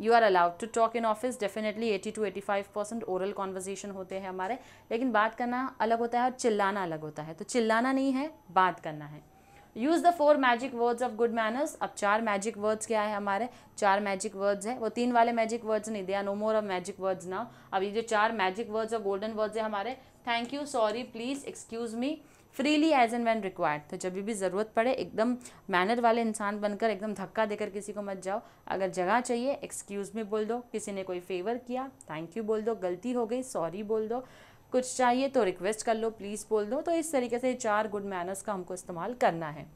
you are allowed to talk in office. Definitely eighty to eighty five percent oral conversation होते हैं हमारे, लेकिन बात करना अलग होता है और चिल्लाना अलग होता है. तो चिल्लाना नहीं है, बात करना है. Use the four magic words of good manners. अब चार मैजिक वर्ड्स क्या है हमारे, चार मैजिक वर्ड्स है, वो तीन वाले मैजिक वर्ड्स नहीं, they are no more of magic words now. अब ये जो चार मैजिक वर्ड्स और गोल्डन वर्ड्स है हमारे, thank you, sorry, please, excuse me, freely as and when required. तो जब भी ज़रूरत पड़े एकदम मैनर वाले इंसान बनकर, एकदम धक्का देकर किसी को मत जाओ. अगर जगह चाहिए एक्सक्यूज़ मी बोल दो, किसी ने कोई फेवर किया थैंक यू बोल दो, गलती हो गई सॉरी बोल दो, कुछ चाहिए तो रिक्वेस्ट कर लो प्लीज़ बोल दो. तो इस तरीके से चार गुड मैनर्स का हमको इस्तेमाल करना है.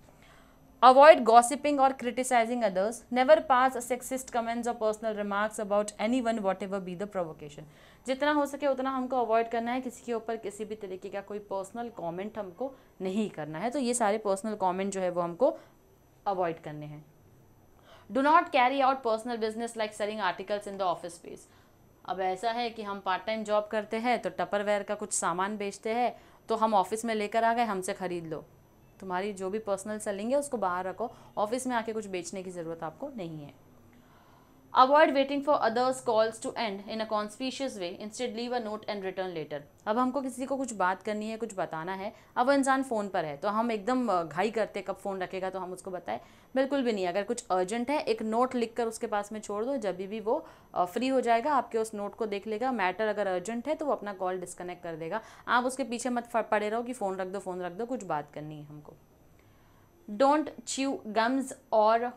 अवॉइड गॉसिपिंग और criticising others. Never pass sexist comments और personal remarks about anyone whatever be the provocation. जितना हो सके उतना हमको अवॉइड करना है, किसी के ऊपर किसी भी तरीके का कोई पर्सनल कॉमेंट हमको नहीं करना है. तो ये सारे पर्सनल कॉमेंट जो है वो हमको अवॉइड करने हैं. Do not carry out personal business like selling articles in the office space. अब ऐसा है कि हम पार्ट टाइम जॉब करते हैं तो टपरवेयर का कुछ सामान बेचते हैं, तो हम ऑफिस में लेकर आ गए, हमसे ख़रीद लो. तुम्हारी जो भी पर्सनल सेलिंग है उसको बाहर रखो, ऑफिस में आके कुछ बेचने की ज़रूरत आपको नहीं है. Avoid waiting for others calls to end in a conspicuous way, instead leave a note and return later. अब हमको किसी को कुछ बात करनी है, कुछ बताना है, अब वो इंसान फ़ोन पर है तो हम एकदम घाई करते कब फ़ोन रखेगा तो हम उसको बताएं, बिल्कुल भी नहीं. अगर कुछ अर्जेंट है एक नोट लिखकर उसके पास में छोड़ दो, जब भी वो फ्री हो जाएगा आपके उस नोट को देख लेगा. मैटर अगर अर्जेंट है तो वो अपना कॉल डिस्कनेक्ट कर देगा, आप उसके पीछे मत पड़े रहो कि फ़ोन रख दो फ़ोन रख दो, कुछ बात करनी है हमको. डोंट च्यू गम्स और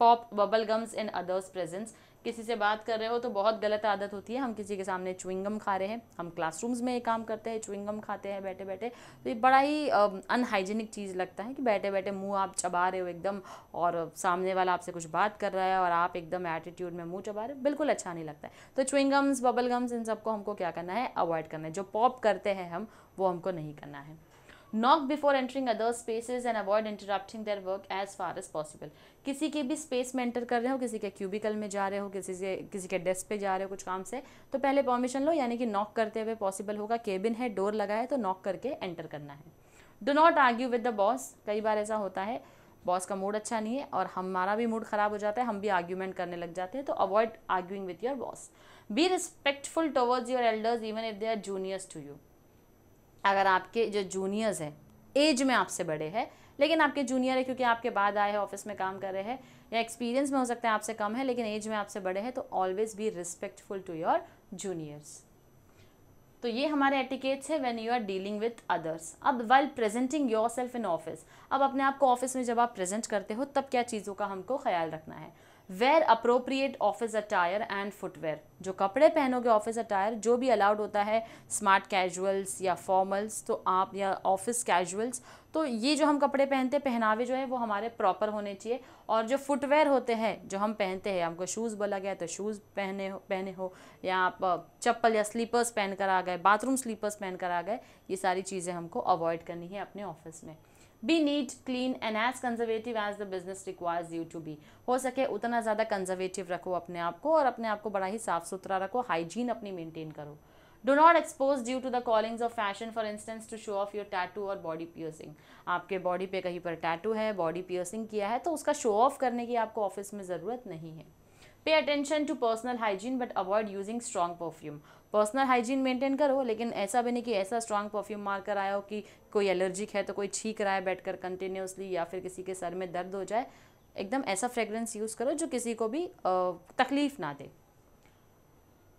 pop bubble gums in others presence. किसी से बात कर रहे हो तो बहुत गलत आदत होती है, हम किसी के सामने च्युइंगम खा रहे हैं, हम क्लासरूम्स में ये काम करते हैं, च्युइंगम खाते हैं बैठे बैठे, तो ये बड़ा ही अनहाइजीनिक चीज़ लगता है कि बैठे बैठे मुंह आप चबा रहे हो एकदम, और सामने वाला आपसे कुछ बात कर रहा है और आप एकदम एटीट्यूड में मुँह चबा रहे हो, बिल्कुल अच्छा नहीं लगता है. तो च्युइंगम्स बबल गम्स इन सबको हमको क्या करना है, अवॉइड करना है. जो पॉप करते हैं हम वो हमको नहीं करना है. Knock before entering other spaces and avoid interrupting their work as far as possible. किसी के भी स्पेस में एंटर कर रहे हो, किसी के क्यूबिकल में जा रहे हो, किसी से किसी के डेस्क पे जा रहे हो कुछ काम से, तो पहले परमिशन लो, यानी कि नॉक करते हुए पॉसिबल होगा. केबिन है, डोर लगा है, तो नॉक करके एंटर करना है. Do not argue with the boss. कई बार ऐसा होता है बॉस का मूड अच्छा नहीं है और हमारा भी मूड ख़राब हो जाता है, हम भी आर्ग्यूमेंट करने लग जाते हैं, तो avoid arguing with your boss. Be respectful towards your elders even if they are juniors to you. अगर आपके जो जूनियर्स हैं, एज में आपसे बड़े हैं लेकिन आपके जूनियर है क्योंकि आपके बाद आए हैं, ऑफिस में काम कर रहे हैं, या एक्सपीरियंस में हो सकता है आपसे कम है लेकिन एज में आपसे बड़े हैं, तो always be respectful to your juniors. तो ये हमारे एटिकेट्स है when you are dealing with others. अब while presenting yourself in office, अब अपने आप को ऑफिस में जब आप प्रेजेंट करते हो तब क्या चीज़ों का हमको ख्याल रखना है. Wear appropriate office attire and footwear. जो कपड़े पहनोगे ऑफिस अटायर जो भी अलाउड होता है, स्मार्ट कैजुअल्स या फॉर्मल्स तो आप, या ऑफिस कैजुअल्स, तो ये जो हम कपड़े पहनते पहनावे जो है वो हमारे प्रॉपर होने चाहिए. और जो फुटवेयर होते हैं जो हम पहनते हैं, हमको शूज़ बोला गया तो शूज़ पहने हो पहने हो या आप चप्पल या स्लीपर्स पहन कर आ गए, बाथरूम स्लीपर्स पहन कर आ गए, ये सारी चीज़ें हमको अवॉइड करनी है अपने ऑफिस में. Be neat, clean and as conservative as the business requires you to be. हो सके उतना ज़्यादा कंजर्वेटिव रखो अपने आप को और अपने आप को बड़ा ही साफ़ सुथरा रखो, हाइजीन अपनी मेंटेन करो. Do not expose due to the callings of fashion, for instance to show off your tattoo और बॉडी पियर्सिंग. आपके बॉडी पे कहीं पर टैटू है, बॉडी पियर्सिंग किया है, तो उसका शो ऑफ करने की आपको ऑफिस में ज़रूरत नहीं है. Pay attention to personal hygiene but avoid using strong perfume. Personal hygiene maintain करो लेकिन ऐसा भी नहीं कि ऐसा स्ट्रॉन्ग परफ्यूम मार कर आया हो कि कोई एलर्जिक है तो कोई छींक रहा है बैठकर कंटिन्यूसली, या फिर किसी के सर में दर्द हो जाए, एकदम ऐसा फ्रेगरेंस यूज़ करो जो किसी को भी तकलीफ़ ना दे।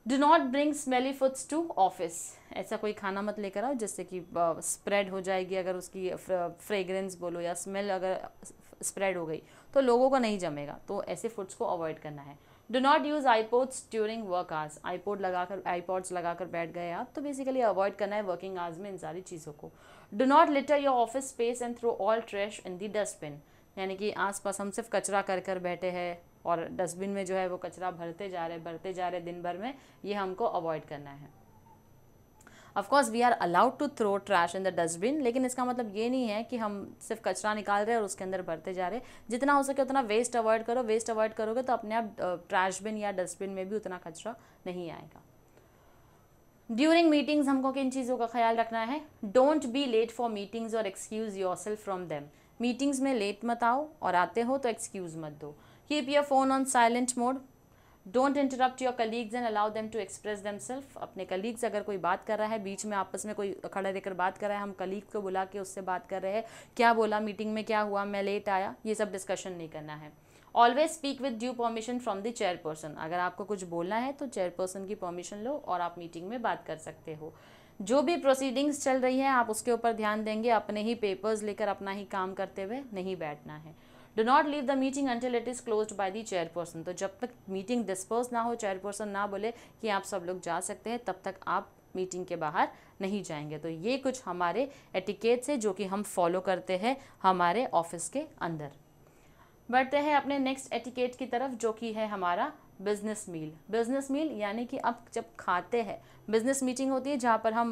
Do not bring smelly foods to office, ऐसा कोई खाना मत लेकर आओ जिससे कि स्प्रेड हो जाएगी, अगर उसकी फ्रेगरेंस बोलो या स्मेल अगर स्प्रेड हो गई तो लोगों को नहीं जमेगा, तो ऐसे फूड्स को अवॉइड करना है। Do not use iPods during work hours, iPod लगाकर आईपॉड्स लगाकर बैठ गए आप तो बेसिकली अवॉइड करना है वर्किंग आवर्स में इन सारी चीज़ों को। Do not litter your office space and throw all trash in the dustbin, यानी कि आसपास हम सिर्फ कचरा कर कर बैठे हैं और डस्टबिन में जो है वो कचरा भरते जा रहे भरते जा रहे दिन भर में, ये हमको अवॉइड करना है। Of course we are allowed to throw trash in the dustbin, लेकिन इसका मतलब ये नहीं है कि हम सिर्फ कचरा निकाल रहे हैं और उसके अंदर भरते जा रहे। जितना हो सके उतना वेस्ट अवॉइड करो, वेस्ट अवॉइड करोगे तो अपने आप ट्रैश बिन या डस्टबिन में भी उतना कचरा नहीं आएगा। ड्यूरिंग मीटिंग्स हमको किन चीज़ों का ख्याल रखना है, don't be late for meetings और excuse yourself from them, meetings में लेट मत आओ और आते हो तो एक्सक्यूज़ मत दो। Keep your phone on silent mode, don't interrupt your colleagues and allow them to express them self, अपने कलीग्स अगर कोई बात कर रहा है बीच में आपस में कोई खड़ा रहकर बात कर रहा है, हम कलीग को बुला के उससे बात कर रहे हैं, क्या बोला मीटिंग में, क्या हुआ, मैं लेट आया, ये सब डिस्कशन नहीं करना है। Always speak with due permission from the chair person, अगर आपको कुछ बोलना है तो चेयर पर्सन की परमिशन लो और आप मीटिंग में बात कर सकते हो। जो भी प्रोसीडिंग्स चल रही है आप उसके ऊपर ध्यान देंगे, अपने ही पेपर्स लेकर अपना ही काम करते हुए नहीं बैठना है। Do not leave the meeting until it is closed by the chair person, तो जब तक मीटिंग डिस्पर्स ना हो, चेयर पर्सन ना बोले कि आप सब लोग जा सकते हैं, तब तक आप मीटिंग के बाहर नहीं जाएंगे। तो ये कुछ हमारे एटिकेट्स है जो कि हम फॉलो करते हैं हमारे ऑफिस के अंदर। बढ़ते हैं अपने नेक्स्ट एटिकेट की तरफ जो कि है हमारा बिजनेस मील। बिजनेस मील यानी कि अब जब खाते हैं, बिजनेस मीटिंग होती है जहाँ पर हम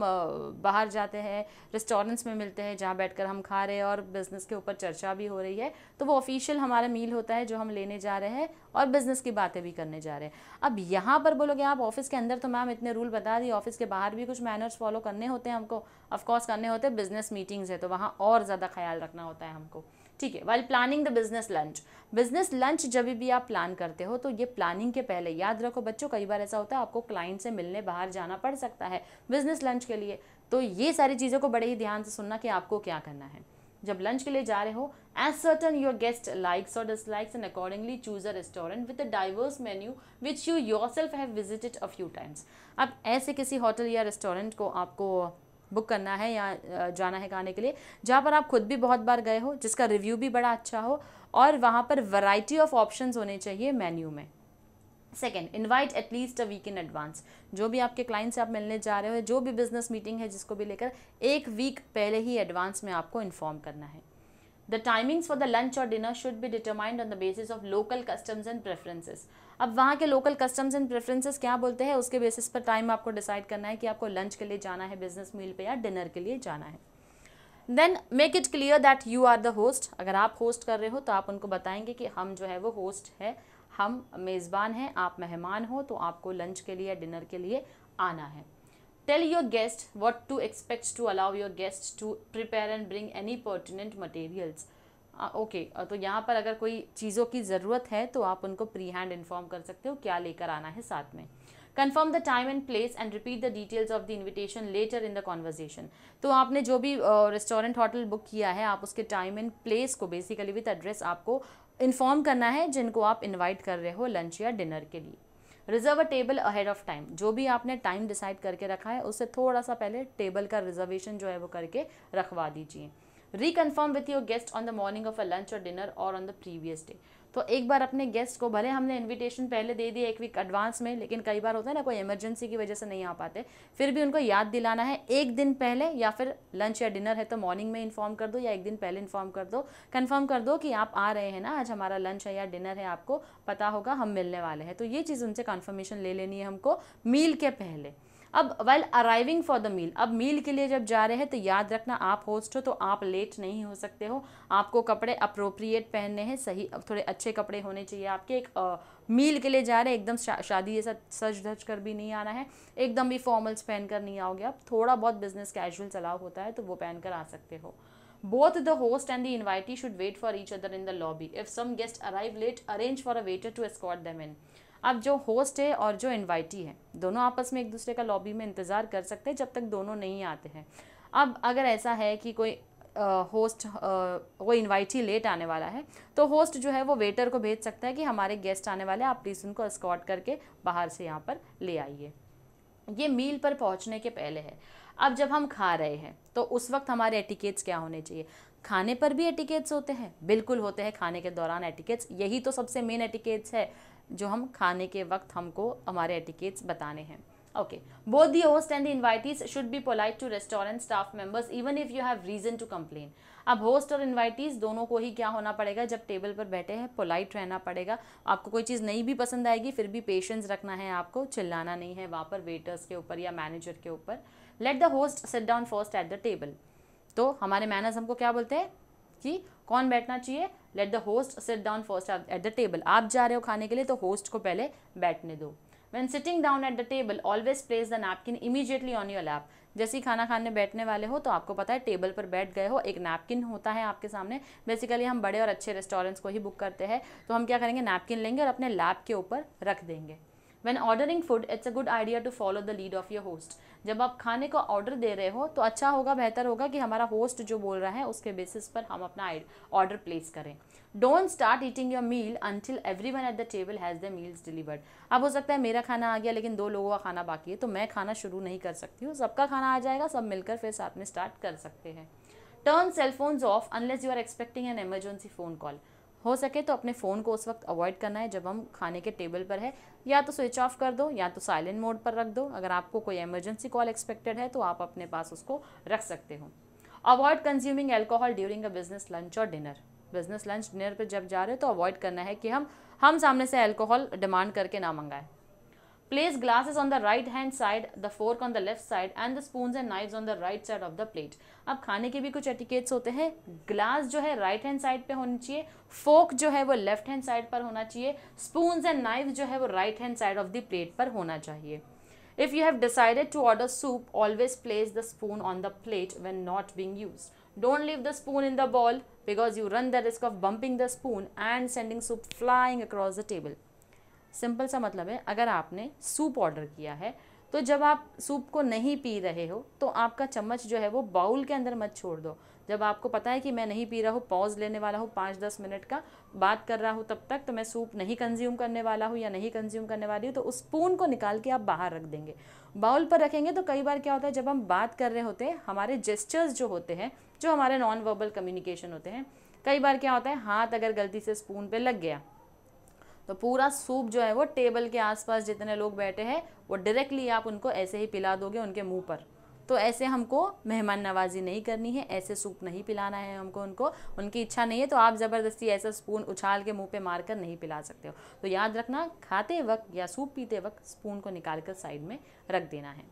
बाहर जाते हैं, रेस्टोरेंट्स में मिलते हैं जहाँ बैठकर हम खा रहे हैं और बिजनेस के ऊपर चर्चा भी हो रही है, तो वो ऑफिशियल हमारा मील होता है जो हम लेने जा रहे हैं और बिजनेस की बातें भी करने जा रहे हैं। अब यहाँ पर बोलोगे आप ऑफिस के अंदर तो मैम इतने रूल बता दिए, ऑफिस के बाहर भी कुछ मैनर्स फॉलो करने होते हैं हमको, ऑफकोर्स करने होते हैं, बिजनेस मीटिंग्स है तो वहाँ और ज़्यादा ख्याल रखना होता है हमको, ठीक है। While planning the business lunch, business lunch जब भी आप प्लान करते हो तो ये प्लानिंग के पहले याद रखो बच्चों, कई बार ऐसा होता है आपको क्लाइंट से मिलने बाहर जाना पड़ सकता है बिजनेस लंच के लिए, तो ये सारी चीज़ों को बड़े ही ध्यान से सुनना कि आपको क्या करना है जब लंच के लिए जा रहे हो। Ascertain your guest likes और dislikes and accordingly choose a restaurant with a diverse menu which you yourself have visited a few times. अब ऐसे किसी होटल या रेस्टोरेंट को आपको बुक करना है या जाना है खाने के लिए जहाँ पर आप खुद भी बहुत बार गए हो, जिसका रिव्यू भी बड़ा अच्छा हो, और वहाँ पर वैरायटी ऑफ ऑप्शंस होने चाहिए मेन्यू में। Second, invite at least a week in advance, जो भी आपके क्लाइंट से आप मिलने जा रहे हो, जो भी बिजनेस मीटिंग है जिसको भी लेकर, एक वीक पहले ही एडवांस में आपको इन्फॉर्म करना है। The timings for the lunch और dinner should be determined on the basis of local customs and preferences. अब वहाँ के लोकल कस्टम्स एंड प्रेफरेंसेस क्या बोलते हैं उसके बेसिस पर टाइम आपको डिसाइड करना है कि आपको लंच के लिए जाना है बिजनेस मील पे या डिनर के लिए जाना है। Then make it clear that you are the host, अगर आप होस्ट कर रहे हो तो आप उनको बताएंगे कि हम जो है वो होस्ट है, हम मेज़बान हैं, आप मेहमान हो, तो आपको लंच के लिए या डिनर के लिए आना है। Tell your guest what to expect to allow your guests to prepare and bring any pertinent materials. Okay uh, okay, तो यहाँ पर अगर कोई चीज़ों की ज़रूरत है तो आप उनको प्री हैंड इन्फॉर्म कर सकते हो क्या लेकर आना है साथ में। Confirm the time and place and repeat the details of the invitation later in the conversation. तो आपने जो भी रेस्टोरेंट uh, होटल बुक किया है आप उसके टाइम एंड प्लेस को बेसिकली विद एड्रेस आपको इन्फॉर्म करना है जिनको आप इन्वाइट कर रहे हो लंच या डिनर के लिए। Reserve a table ahead of time, जो भी आपने टाइम डिसाइड करके रखा है उससे थोड़ा सा पहले टेबल का रिजर्वेशन जो है वो करके रखवा दीजिए। Reconfirm with your guest on the morning of a lunch और डिनर और ऑन द प्रीवियस डे, तो एक बार अपने गेस्ट को, भले हमने इनविटेशन पहले दे दिया एक वीक एडवांस में, लेकिन कई बार होता है ना कोई इमरजेंसी की वजह से नहीं आ पाते, फिर भी उनको याद दिलाना है एक दिन पहले, या फिर लंच या डिनर है तो मॉर्निंग में इन्फॉर्म कर दो या एक दिन पहले इन्फॉर्म कर दो, कंफर्म कर दो कि आप आ रहे हैं ना, आज हमारा लंच है या डिनर है, आपको पता होगा हम मिलने वाले हैं, तो ये चीज़ उनसे कन्फर्मेशन ले लेनी है हमको मील के पहले। अब while arriving for the meal, अब मील के लिए जब जा रहे हैं तो याद रखना आप होस्ट हो तो आप लेट नहीं हो सकते हो, आपको कपड़े अप्रोप्रिएट पहनने हैं, सही थोड़े अच्छे कपड़े होने चाहिए आपके, एक आ, मील के लिए जा रहे हैं एकदम शा, शादी जैसा सज धज कर भी नहीं आना है, एकदम भी फॉर्मल्स पहन कर नहीं आओगे आप, थोड़ा बहुत बिजनेस कैजुअल चलाव होता है तो वो पहन कर आ सकते हो। Both the host and the invitee should wait for each other in the lobby. If some guests arrive late, arrange for a waiter to escort them in. अब जो होस्ट है और जो इनवाइटी है दोनों आपस में एक दूसरे का लॉबी में इंतज़ार कर सकते हैं जब तक दोनों नहीं आते हैं। अब अगर ऐसा है कि कोई होस्ट वो इनवाइटी लेट आने वाला है तो होस्ट जो है वो वेटर को भेज सकता है कि हमारे गेस्ट आने वाले हैं, आप प्लीज़ उनको एस्कॉर्ट करके बाहर से यहाँ पर ले आइए। ये मील पर पहुँचने के पहले है। अब जब हम खा रहे हैं तो उस वक्त हमारे एटिकेट्स क्या होने चाहिए? खाने पर भी एटिकेट्स होते हैं, बिल्कुल होते हैं खाने के दौरान एटिकेट्स। यही तो सबसे मेन एटिकेट्स है जो हम खाने के वक्त हमको हमारे एटिकेट्स बताने हैं। Okay, both the host and the invitees should be polite to restaurant staff members even if you have reason to complain. अब होस्ट और इन्वाइटीज़ दोनों को ही क्या होना पड़ेगा, जब टेबल पर बैठे हैं पोलाइट रहना पड़ेगा। आपको कोई चीज़ नहीं भी पसंद आएगी फिर भी पेशेंस रखना है, आपको चिल्लाना नहीं है वहाँ पर वेटर्स के ऊपर या मैनेजर के ऊपर। Let the host sit down first at the table. तो हमारे मैनर्स हमको क्या बोलते हैं कि कौन बैठना चाहिए? Let the host sit down first at the table. आप जा रहे हो खाने के लिए तो होस्ट को पहले बैठने दो। When sitting down at the table, always place the napkin immediately on your lap. जैसे ही खाना खाने बैठने वाले हो तो आपको पता है टेबल पर बैठ गए हो, एक नैपकिन होता है आपके सामने। बेसिकली हम बड़े और अच्छे रेस्टोरेंट्स को ही बुक करते हैं तो हम क्या करेंगे, नैपकिन लेंगे और अपने लैप के ऊपर रख देंगे। When ordering food, it's a good idea to follow the lead of your host. जब आप खाने का ऑर्डर दे रहे हो तो अच्छा होगा, बेहतर होगा कि हमारा होस्ट जो बोल रहा है उसके बेसिस पर हम अपना ऑर्डर प्लेस करें। Don't start eating your meal until everyone at the table has the meals delivered. अब हो सकता है मेरा खाना आ गया लेकिन दो लोगों का खाना बाकी है तो मैं खाना शुरू नहीं कर सकती हूँ, सबका खाना आ जाएगा, सब मिलकर फिर साथ में स्टार्ट कर सकते हैं। Turn cell phones off unless you are expecting an emergency phone call. हो सके तो अपने फ़ोन को उस वक्त अवॉइड करना है जब हम खाने के टेबल पर है, या तो स्विच ऑफ कर दो या तो साइलेंट मोड पर रख दो। अगर आपको कोई इमरजेंसी कॉल एक्सपेक्टेड है तो आप अपने पास उसको रख सकते हो। Avoid consuming alcohol during a business lunch और डिनर। बिजनेस लंच डिनर पर जब जा रहे हो तो अवॉइड करना है कि हम हम सामने से अल्कोहल डिमांड करके ना मंगाएं। Place glasses on the right hand side, the fork on the left side and the spoons and knives on the right side of the plate. अब खाने के भी कुछ एटिकेट्स होते हैं। ग्लास जो है राइट हैंड साइड पे होनी चाहिए, फोर्क जो है वो लेफ्ट हैंड साइड पर होना चाहिए, स्पून्स एंड नाइव्स जो है वो right hand side of the plate पर होना चाहिए। If you have decided to order soup, always place the spoon on the plate when not being used. Don't leave the spoon in the bowl because you run the risk of bumping the spoon and sending soup flying across the table. Simple सा मतलब है, अगर आपने सूप ऑर्डर किया है तो जब आप सूप को नहीं पी रहे हो तो आपका चम्मच जो है वो बाउल के अंदर मत छोड़ दो। जब आपको पता है कि मैं नहीं पी रहा हूँ, पॉज लेने वाला हूँ पाँच दस मिनट का, बात कर रहा हूँ तब तक, तो मैं सूप नहीं कंज्यूम करने वाला हूँ या नहीं कंज्यूम करने वाली हूँ, तो उस स्पून को निकाल के आप बाहर रख देंगे। बाउल पर रखेंगे तो कई बार क्या होता है, जब हम बात कर रहे होते हैं हमारे जेस्चर्स जो होते हैं, जो हमारे नॉन वर्बल कम्युनिकेशन होते हैं, कई बार क्या होता है, हाथ अगर गलती से स्पून पर लग गया तो पूरा सूप जो है वो टेबल के आसपास जितने लोग बैठे हैं वो डायरेक्टली आप उनको ऐसे ही पिला दोगे उनके मुंह पर। तो ऐसे हमको मेहमान नवाजी नहीं करनी है, ऐसे सूप नहीं पिलाना है हमको उनको। उनकी इच्छा नहीं है तो आप ज़बरदस्ती ऐसा स्पून उछाल के मुंह पे मार कर नहीं पिला सकते हो। तो याद रखना, खाते वक्त या सूप पीते वक्त स्पून को निकाल कर साइड में रख देना है।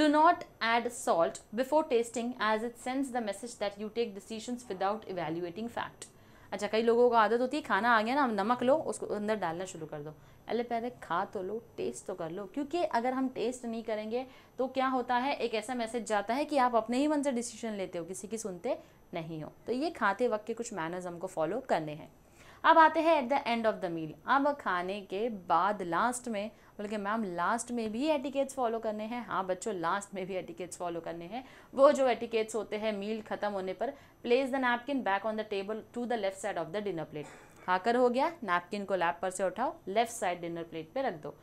Do not add salt before tasting as it sends the message that you take decisions without evaluating fact. अच्छा, कई लोगों को आदत होती है खाना आ गया ना, नमक लो उसको अंदर डालना शुरू कर दो। अरे पहले खा तो लो, टेस्ट तो कर लो, क्योंकि अगर हम टेस्ट नहीं करेंगे तो क्या होता है, एक ऐसा मैसेज जाता है कि आप अपने ही मन से डिसीजन लेते हो, किसी की सुनते नहीं हो। तो ये खाते वक्त के कुछ मैनर्स हमको फॉलो करने हैं। अब आते हैं at the end of the meal. अब खाने के बाद लास्ट में, बल्कि मैम लास्ट में भी एटिकेट्स फॉलो करने हैं। हाँ बच्चों, लास्ट में भी एटिकेट्स फॉलो करने हैं। वो जो एटिकेट्स होते हैं मील ख़त्म होने पर, place the napkin back on the table to the left side of the dinner plate. खाकर हो गया, नैपकिन को लैप पर से उठाओ, लेफ्ट साइड डिनर प्लेट पर रख दो।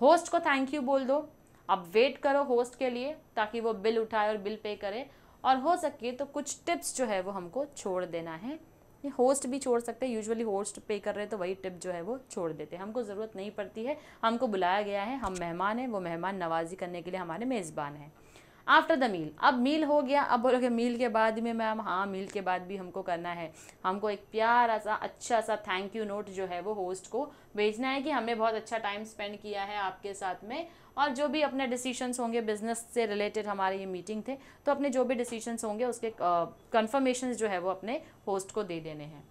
होस्ट को थैंक यू बोल दो। अब वेट करो होस्ट के लिए ताकि वो बिल उठाए और बिल पे करे, और हो सके तो कुछ टिप्स जो है वो हमको छोड़ देना है। ये होस्ट भी छोड़ सकते हैं, यूजुअली होस्ट पे कर रहे हैं तो वही टिप जो है वो छोड़ देते हैं। हमको ज़रूरत नहीं पड़ती है, हमको बुलाया गया है, हम मेहमान हैं, वो मेहमान नवाजी करने के लिए हमारे मेज़बान हैं। आफ्टर द मील, अब मील हो गया, अब बोलोगे मील के बाद में मैम? हाँ, मील के बाद भी हमको करना है, हमको एक प्यारा सा अच्छा सा थैंक यू नोट जो है वो होस्ट को भेजना है कि हमने बहुत अच्छा टाइम स्पेंड किया है आपके साथ में, और जो भी अपने डिसीशंस होंगे बिजनेस से रिलेटेड, हमारे ये मीटिंग थे तो अपने जो भी डिसीशंस होंगे उसके कन्फर्मेशन uh, जो है वो अपने होस्ट को दे देने हैं।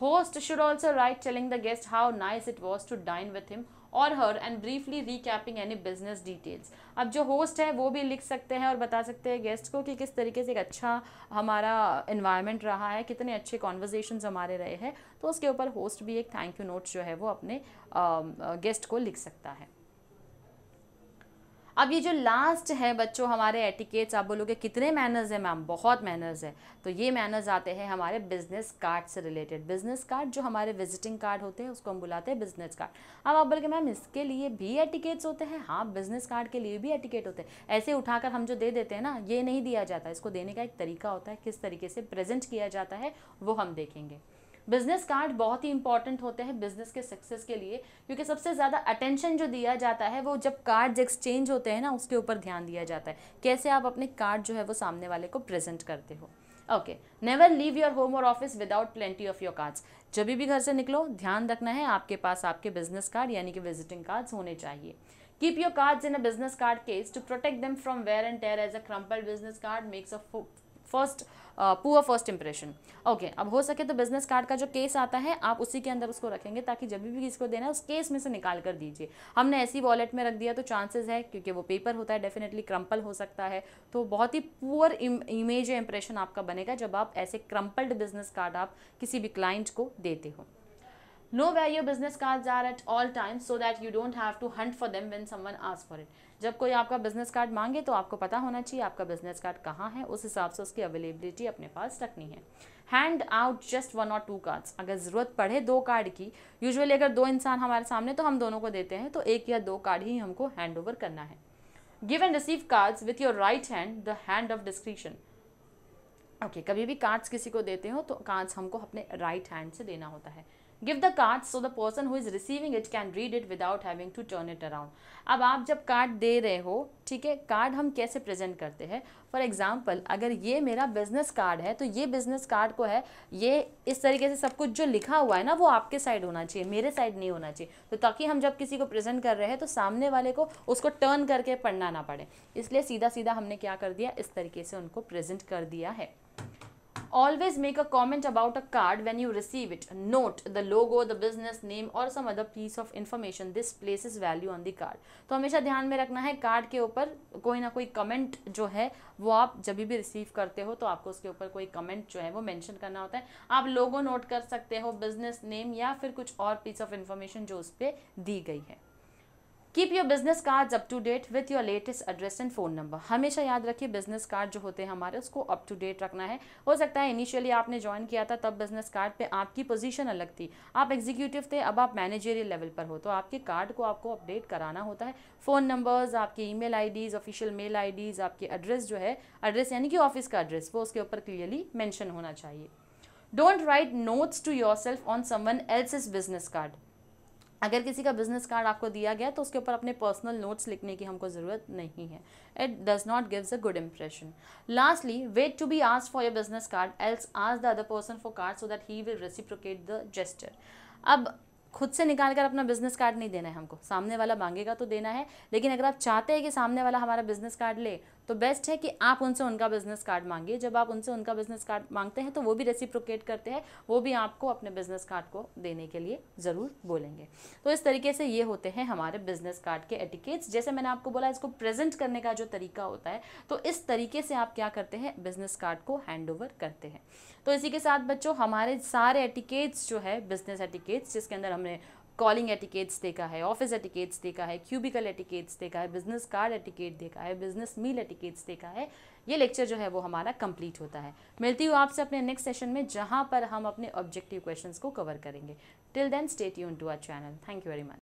Host should also right telling the guest how nice it was to dine with him और her and briefly recapping any business details. अब जो होस्ट है वो भी लिख सकते हैं और बता सकते हैं गेस्ट को कि किस तरीके से एक अच्छा हमारा एनवायरनमेंट रहा है, कितने अच्छे कॉन्वर्जेशंस हमारे रहे हैं, तो उसके ऊपर होस्ट भी एक थैंक यू नोट जो है वो अपने गेस्ट को लिख सकता है। अब ये जो लास्ट है बच्चों हमारे एटिकेट्स, आप बोलोगे कितने मैनर्स हैं मैम, बहुत मैनर्स है। तो ये मैनर्स आते हैं हमारे बिजनेस कार्ड से रिलेटेड। बिजनेस कार्ड जो हमारे विजिटिंग कार्ड होते हैं उसको हम बुलाते हैं बिजनेस कार्ड। अब आप बोलोगे मैम इसके लिए भी एटिकेट्स होते हैं? हाँ, बिजनेस कार्ड के लिए भी एटिकेट होते हैं। ऐसे उठाकर हम जो दे देते हैं ना, ये नहीं दिया जाता, इसको देने का एक तरीका होता है, किस तरीके से प्रेजेंट किया जाता है वो हम देखेंगे। बिजनेस कार्ड बहुत ही इंपॉर्टेंट होते हैं बिजनेस के सक्सेस के लिए, क्योंकि सबसे ज़्यादा अटेंशन जो दिया जाता है वो जब कार्ड्स एक्सचेंज होते हैं ना, उसके ऊपर ध्यान दिया जाता है, कैसे आप अपने कार्ड जो है वो सामने वाले को प्रेजेंट करते हो। Okay, never leave your home और office without plenty of your cards. जब भी घर से निकलो ध्यान रखना है आपके पास आपके बिजनेस कार्ड यानी कि विजिटिंग कार्ड्स होने चाहिए। Keep your cards in a business card case to protect them from wear and tear, as a crumpled business card makes a first uh, poor first impression. Okay okay, अब हो सके तो बिजनेस कार्ड का जो केस आता है आप उसी के अंदर उसको रखेंगे, ताकि जब भी किसी को देना है उस केस में से निकाल कर दीजिए। हमने ऐसी वॉलेट में रख दिया तो चांसेस है, क्योंकि वो पेपर होता है, डेफिनेटली क्रम्पल हो सकता है, तो बहुत ही पुअर इमेज या इम्प्रेशन आपका बनेगा जब आप ऐसे क्रम्पल्ड बिजनेस कार्ड आप किसी भी क्लाइंट को देते हो। Know where your business cards are at all times so that you don't have to hunt for them when someone asks for it. जब कोई आपका बिजनेस कार्ड मांगे तो आपको पता होना चाहिए आपका बिजनेस कार्ड कहाँ है, उस हिसाब से उसकी अवेलेबिलिटी अपने पास रखनी है। हैंड आउट जस्ट वन और टू कार्ड्स, अगर ज़रूरत पड़े दो कार्ड की, यूजुअली अगर दो इंसान हमारे सामने तो हम दोनों को देते हैं, तो एक या दो कार्ड ही हमको हैंड ओवर करना है। Give and receive cards with your right hand, the hand of description. Okay, कभी भी कार्ड्स किसी को देते हो तो कार्ड्स हमको अपने राइट हैंड से देना होता है। Give the cards so the person who is receiving it can read it without having to turn it around. अब आप जब कार्ड दे रहे हो, ठीक है, कार्ड हम कैसे प्रेजेंट करते हैं? फॉर एग्जाम्पल, अगर ये मेरा बिजनेस कार्ड है तो ये बिजनेस कार्ड को है ये इस तरीके से सब कुछ जो लिखा हुआ है ना वो आपके साइड होना चाहिए, मेरे साइड नहीं होना चाहिए, तो ताकि हम जब किसी को प्रेजेंट कर रहे हैं तो सामने वाले को उसको टर्न करके पढ़ना ना पड़े, इसलिए सीधा सीधा हमने क्या कर दिया, इस तरीके से उनको प्रेजेंट कर दिया है। Always make a comment about a card when you receive it. Note the logo, the business name or some other piece of information. This places value on the card. तो हमेशा ध्यान में रखना है कार्ड के ऊपर कोई ना कोई कमेंट जो है वो आप जब भी रिसीव करते हो तो आपको उसके ऊपर कोई कमेंट जो है वो मेंशन करना होता है। आप लोगो नोट कर सकते हो, बिजनेस नेम या फिर कुछ और पीस ऑफ इंफॉर्मेशन जो उस पर दी गई है। Keep your business cards up to date with your latest address and phone number. हमेशा याद रखिए बिजनेस कार्ड जो होते हैं हमारे उसको अप टू डेट रखना है। हो सकता है इनिशियली आपने ज्वाइन किया था तब बिजनेस कार्ड पे आपकी पोजीशन अलग थी, आप एग्जीक्यूटिव थे, अब आप मैनेजरियल लेवल पर हो, तो आपके कार्ड को आपको अपडेट कराना होता है। फ़ोन नंबर्स, आपकी email IDs, official mail IDs, आपकी एड्रेस जो है, एड्रेस यानी कि ऑफिस का एड्रेस, वो उसके ऊपर क्लियरली मैंशन होना चाहिए। Don't write notes to yourself on someone else's business card. अगर किसी का बिजनेस कार्ड आपको दिया गया तो उसके ऊपर अपने पर्सनल नोट्स लिखने की हमको ज़रूरत नहीं है। It does not gives a good impression. Lastly, wait to be asked for your business card else ask the other person for card so that he will reciprocate the gesture. अब खुद से निकाल कर अपना बिजनेस कार्ड नहीं देना है हमको, सामने वाला मांगेगा तो देना है, लेकिन अगर आप चाहते हैं कि सामने वाला हमारा बिजनेस कार्ड ले तो बेस्ट है कि आप उनसे उनका बिजनेस कार्ड मांगिए। जब आप उनसे उनका बिजनेस कार्ड मांगते हैं तो वो भी रेसिप्रोकेट करते हैं, वो भी आपको अपने बिजनेस कार्ड को देने के लिए ज़रूर बोलेंगे। तो इस तरीके से ये होते हैं हमारे बिजनेस कार्ड के एटिकेट्स। जैसे मैंने आपको बोला इसको प्रेजेंट करने का जो तरीका होता है, तो इस तरीके से आप क्या करते हैं, बिजनेस कार्ड को हैंड ओवर करते हैं। तो इसी के साथ बच्चों हमारे सारे एटिकेट्स जो है, बिजनेस एटिकेट्स, जिसके अंदर हमने कॉलिंग एटिकेट्स देखा है, ऑफिस एटिकेट्स देखा है, क्यूबिकल एटिकेट्स देखा है, बिजनेस कार्ड एटिकेट देखा है, बिजनेस मील एटिकेट्स देखा है, ये लेक्चर जो है वो हमारा कंप्लीट होता है। मिलती हूँ आपसे अपने नेक्स्ट सेशन में, जहाँ पर हम अपने ऑब्जेक्टिव क्वेश्चंस को कवर करेंगे। Till then stay tuned to our channel. Thank you very much.